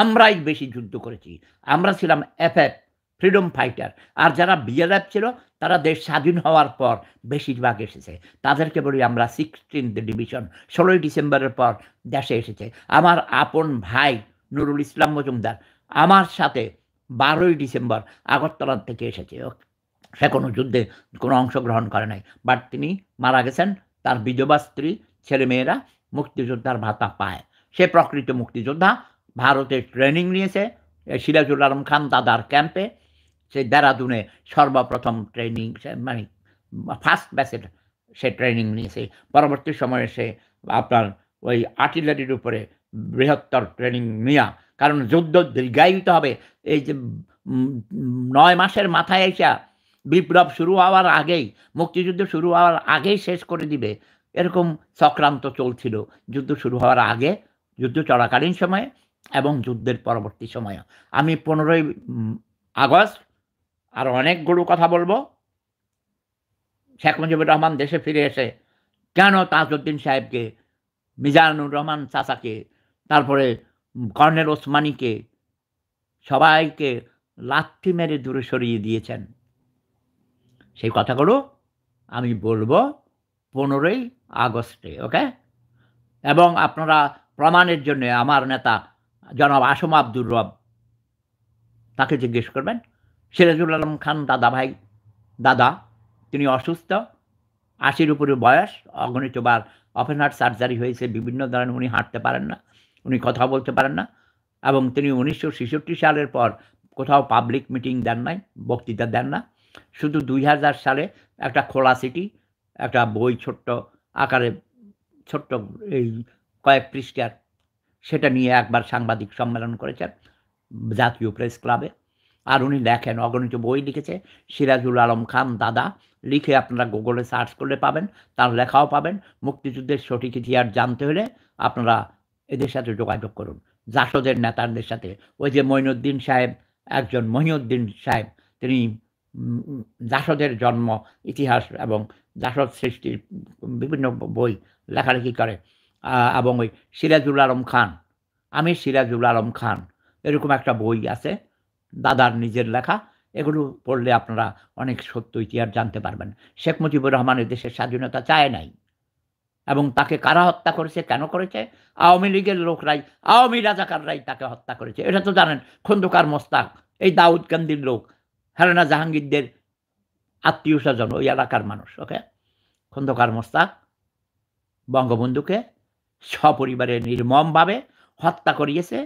আমরাই বেশি যুদ্ধ করেছি। আমরা ছিলাম এফএফ ফ্রিডম ফাইটার, আর যারা বিএলএফ ছিল তারা দেশ স্বাধীন হওয়ার পর বেশিরভাগ এসেছে, তাদেরকে বলি আমরা 16th ডিভিশন 16ই ডিসেম্বরের পর দেশে এসেছে। আমার আপন ভাই নুরুল ইসলাম মজুমদার আমার সাথে 12ই ডিসেম্বর আগরতলা থেকে এসেছে। সে কোনো যুদ্ধে কোনো অংশগ্রহণ করে নাই, বাট তিনি মারা গেছেন, তার বিধবা স্ত্রী ছেলেমেয়েরা মুক্তিযোদ্ধার ভাতা পায়। সে প্রকৃত মুক্তিযোদ্ধা, ভারতে ট্রেনিং নিয়েছে সিরাজুল আলম খান দাদার ক্যাম্পে, সেই দেরাদুনে সর্বপ্রথম ট্রেনিং মানে ফার্স্ট ব্যাচের সে ট্রেনিং নিয়েছে। পরবর্তী সময়ে সে আপনার ওই আর্টিলারির উপরে বৃহত্তর ট্রেনিং নেওয়া, কারণ যুদ্ধ দীর্ঘায়িত হবে। এই যে 9 মাসের মাথায় এসা বিপ্লব শুরু হওয়ার আগেই মুক্তিযুদ্ধ শুরু হওয়ার আগেই শেষ করে দিবে এরকম চক্রান্ত চলছিল, যুদ্ধ শুরু হওয়ার আগে, যুদ্ধ চলাকালীন সময়ে এবং যুদ্ধের পরবর্তী সময়ে। আমি 15ই আগস্ট আর অনেকগুলো কথা বলবো। শেখ মুজিবুর রহমান দেশে ফিরে এসে কেন তাজউদ্দিন সাহেবকে, মিজানুর রহমান চাচাকে, তারপরে কর্নেল ওসমানিকে সবাইকে লাথি মেরে দূরে সরিয়ে দিয়েছেন, সেই কথাগুলো আমি বলবো 15ই আগস্টে, ওকে। এবং আপনারা প্রমাণের জন্য আমার নেতা জনাব আসমা আব্দুর রব, তাকে জিজ্ঞেস করবেন। সিরাজুল আলম খান দাদা ভাই দাদা তিনি অসুস্থ, 80-র উপরে বয়স, অগণিতবার ওপেন হার্ট সার্জারি হয়েছে, বিভিন্ন ধরনের উনি হাঁটতে পারেন না, উনি কথা বলতে পারেন না, এবং তিনি 1966 সালের পর কোথাও পাবলিক মিটিং দেন নাই, বক্তৃতা দেন না। শুধু 2000 সালে একটা খোলা সিটি একটা বই ছোট্ট আকারে ছোট্ট এই কয়েক পৃষ্ঠার সেটা নিয়ে একবার সাংবাদিক সম্মেলন করেছেন জাতীয় প্রেস ক্লাবে। আর উনি লেখেন, অগণিত বই লিখেছে সিরাজুল আলম খান দাদা, লিখে আপনারা গুগলে সার্চ করলে পাবেন, তার লেখাও পাবেন। মুক্তিযুদ্ধের সঠিক ইতিহাস জানতে হলে আপনারা এদের সাথে যোগাযোগ করুন, জাসদের নেতাদের সাথে। ওই যে মঈনুদ্দিন সাহেব, একজন মহিউদ্দিন সাহেব, তিনি জাসদের জন্ম ইতিহাস এবং জাসদ সৃষ্টির বিভিন্ন বই লেখালেখি করে, এবং ওই সিরাজুল আলম খান, আমি সিরাজুল আলম খান, এরকম একটা বই আছে দাদার নিজের লেখা। এগুলো পড়লে আপনারা অনেক সত্য ইতিহাস জানতে পারবেন। শেখ মুজিবুর রহমান দেশের স্বাধীনতা চায় নাই, এবং তাকে কারা হত্যা করেছে, কেন করেছে? আওয়ামী লীগের লোকরাই, আওয়ামী রাজাকাররাই তাকে হত্যা করেছে, এটা তো জানেন। খন্দকার মোস্তাক, এই দাউদ গান্ধীর লোক, হেলেনা জাহাঙ্গীরদের আত্মীয় স্বজন, ওই এলাকার মানুষ, ওকে। খন্দকার মোস্তাক বঙ্গবন্ধুকে সপরিবারে নির্মমভাবে হত্যা করিয়েছে।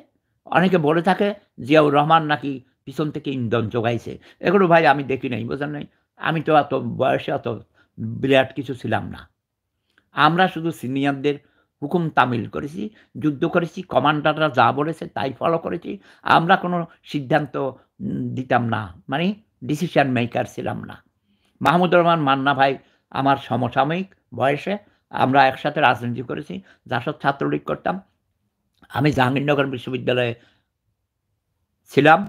অনেকে বলে থাকে জিয়াউর রহমান নাকি পিছন থেকে ইন্ধন জোগাইছে, এগুলো ভাই আমি দেখি নাই, বোঝেন নাই, আমি তো এত বয়সে অত বিরাট কিছু ছিলাম না। আমরা শুধু সিনিয়রদের হুকুম তামিল করেছি, যুদ্ধ করেছি, কমান্ডাররা যা বলেছে তাই ফলো করেছি। আমরা কোনো সিদ্ধান্ত দিতাম না, মানে ডিসিশন মেকার ছিলাম না। মাহমুদুর রহমান মান্না ভাই আমার সমসাময়িক বয়সে, আমরা একসাথে রাজনীতি করেছি, জাসদ ছাত্রলীগ করতাম, আমি জাহাঙ্গীরনগর বিশ্ববিদ্যালয়ে ছিলাম,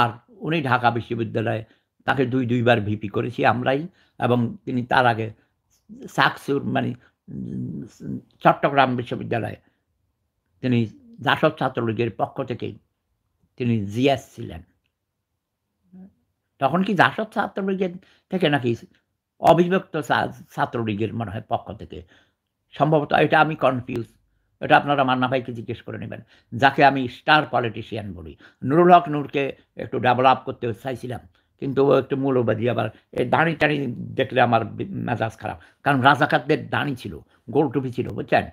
আর উনি ঢাকা বিশ্ববিদ্যালয়ে, তাকে দুইবার ভিপি করেছি আমরাই, এবং তিনি তার আগে সাকসুর মানে চট্টগ্রাম বিশ্ববিদ্যালয়ে তিনি জাসদ ছাত্রলীগের পক্ষ থেকেই তিনি জিএস ছিলেন। তখন কি জাসদ ছাত্রলীগের থেকে নাকি অবিভক্ত ছাত্রলীগের মনে হয় পক্ষ থেকে, সম্ভবত, এটা আমি কনফিউজ, এটা আপনারা মান্না ভাইকে জিজ্ঞেস করে নেবেন, যাকে আমি স্টার পলিটিশিয়ান বলি। নুরুল হক নূরকে একটু ডেভেলপ করতে চাইছিলাম, কিন্তু ও একটু মূল্যবাদী, আবার এই দাঁড়ি টানি দেখলে আমার মেজাজ খারাপ, কারণ রাজাকারদের দাঁড়ি ছিল, গোল টুপি ছিল, বুঝছেন,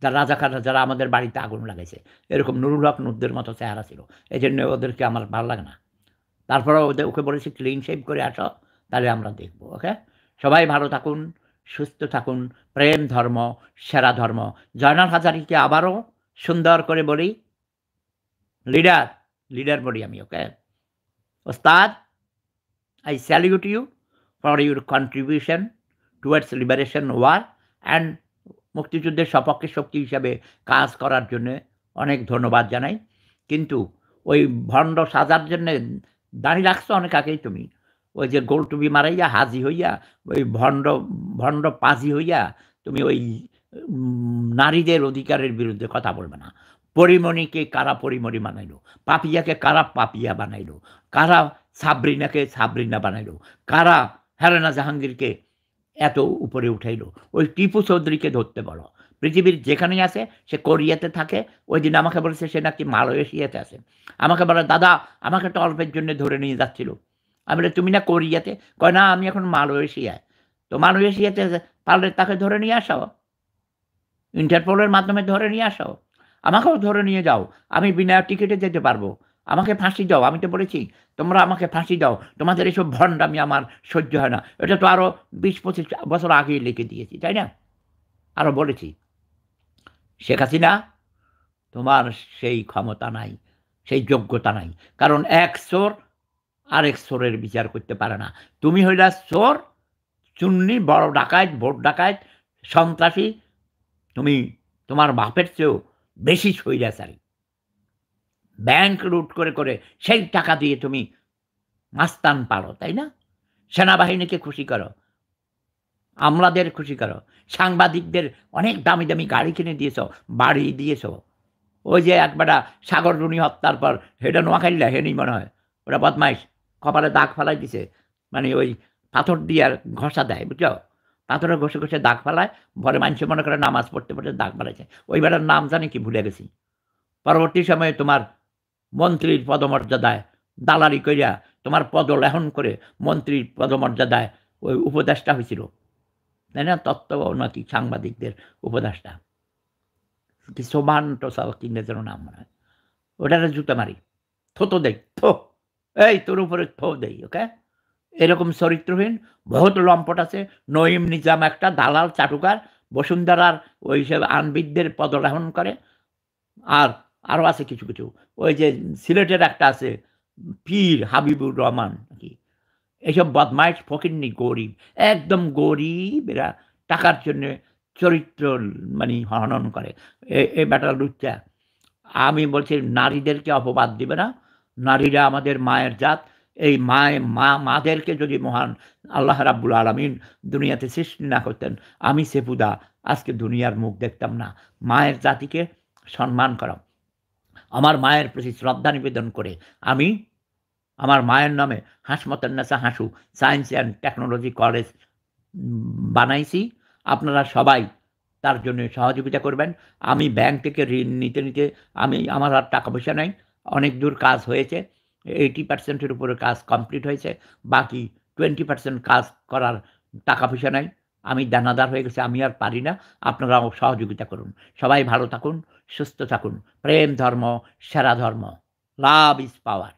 যারা রাজাকাররা যারা আমাদের বাড়িতে আগুন লাগাইছে, এরকম নুরুল হক নূরদের মতো চেহারা ছিল, এই জন্য ওদেরকে আমার ভালো লাগে না। তারপরে ওকে বলেছি ক্লিন শেভ করে আসো, তাহলে আমরা দেখবো, ওকে। সবাই ভালো থাকুন, সুস্থ থাকুন, প্রেম ধর্ম সেরা ধর্ম। জয়নাল হাজারিকে আবারও সুন্দর করে বলি, লিডার বলি আমি, ওকে। ওস্তাদ, I salute you for your contribution towards liberation war and মুক্তিযুদ্ধের সপক্ষে শক্তি হিসাবে কাজ করার জন্য অনেক ধন্যবাদ জানাই। কিন্তু ওই ভণ্ড সাজার জন্য দাঁড়ি রাখছো অনেক আগেই তুমি ওই যে গোল টুপি মারাইয়া হাজি হইয়া ওই ভণ্ড পাজি হইয়া তুমি ওই নারীদের অধিকারের বিরুদ্ধে কথা বলবে না পরিমণিকে কারা পরিমণি বানাইলো পাপিয়াকে কারা পাপিয়া বানাইলো কারা সাবরিনাকে সাবরিনা বানাইলো কারা হেলেনা জাহাঙ্গীরকে এত উপরে উঠাইলো ওই টিপু চৌধুরীকে ধরতে বলো পৃথিবীর যেখানেই আছে সে কোরিয়াতে থাকে ওই দিন আমাকে বলেছে সে নাকি মালয়েশিয়াতে আছে আমাকে বলে দাদা আমাকে তো অল্পের জন্য ধরে নিয়ে যাচ্ছিল আমি বলে তুমি না কোরিয়াতে কয় না আমি এখন মালয়েশিয়ায় তো মালয়েশিয়াতে পারলে তাকে ধরে নিয়ে আসাও ইন্টারপোলের মাধ্যমে ধরে নিয়ে আসাও আমাকেও ধরে নিয়ে যাও আমি বিনা টিকিটে যেতে পারবো আমাকে ফাঁসি দাও আমি তো বলেছি তোমরা আমাকে ফাঁসি দাও তোমাদের এইসব ভণ্ডামি আমার সহ্য হয় না এটা তো আরও 20-25 বছর আগেই লিখে দিয়েছি তাই না আরও বলেছি শেখ হাসিনা তোমার সেই ক্ষমতা নাই সেই যোগ্যতা নাই কারণ এক চোর আর এক চোরের বিচার করতে পারে না তুমি হইলা চোর চুন্নি বড় ডাকাত ভোট ডাকাত সন্ত্রাসী তুমি তোমার বাপের চেয়েও বেশি স্বৈরাচারী ব্যাংক লুট করে করে সেই টাকা দিয়ে তুমি মাস্তান পালো তাই না সেনাবাহিনীকে খুশি করো আমলাদের খুশি করো সাংবাদিকদের অনেক দামি দামি গাড়ি কিনে দিয়েছ বাড়ি দিয়েছ ওই যে একবার সাগররুনি হত্যার পর হেডা নোয়াখাইলা হেনি মনে হয় ওরা বদমাইশ কপালে দাগ ফালাই দিছে মানে ওই পাথর দিয়ে আর ঘষা দেয় বুঝছো পাথরে ঘষে ঘষে দাগ ফালায় পরে মানুষ মনে করে নামাজ পড়তে পড়তে দাগ ফালাইছে ওই বেটার নাম জানি কি ভুলে গেছি পরবর্তী সময়ে তোমার মন্ত্রীর পদমর্যাদায় দালালি কইরা তোমার পদলেহন করে মন্ত্রীর পদমর্যাদায় ওই উপদেষ্টা হয়েছিল তাই না তত্ত্ব উন্নতি সাংবাদিকদের উপদেষ্টা কি সোমান টোসাল কিনে যেন নাম মনে হয় ওটারে জুতো মারি থোতো দেই থো এই তোর উপরে থো দেই ওকে এরকম চরিত্রহীন বহুত লম্পট আছে নঈম নিজাম একটা দালাল চাটুকার বসুন্ধরার ওই সব আনবিদদের পদলেহন করে আর আরও আছে কিছু কিছু ওই যে সিলেটের একটা আছে পীর হাবিবুর রহমান নাকি এইসব বদমাইশ ফকিরনি গরিব একদম গরিব এরা টাকার জন্য চরিত্র মানে হনন করে এ ব্যাটার লুচ্চা আমি বলছি নারীদেরকে অপবাদ দিবে না নারীরা আমাদের মায়ের জাত এই মাদেরকে যদি মহান আল্লাহ রাব্বুল আলামিন দুনিয়াতে সৃষ্টি না করতেন আমি সেপুদা আজকে দুনিয়ার মুখ দেখতাম না মায়ের জাতিকে সম্মান করা আমার মায়ের প্রতি শ্রদ্ধা নিবেদন করে আমি আমার মায়ের নামে Hasmatunnesa Hasu science and technology college বানাইছি আপনারা সবাই তার জন্য সহযোগিতা করবেন আমি ব্যাংক থেকে ঋণ নিতে নিতে আমার আর টাকা পয়সা নাই অনেক দূর কাজ হয়েছে 80%-এর উপরে কাজ কমপ্লিট হয়েছে বাকি 20% কাজ করার টাকা পয়সা নাই আমি দানাদার হয়ে গেছি আমি আর পারি না আপনারা সহযোগিতা করুন সবাই ভালো থাকুন সুস্থ থাকুন প্রেম ধর্ম সেরা ধর্ম লাভ ইজ পাওয়ার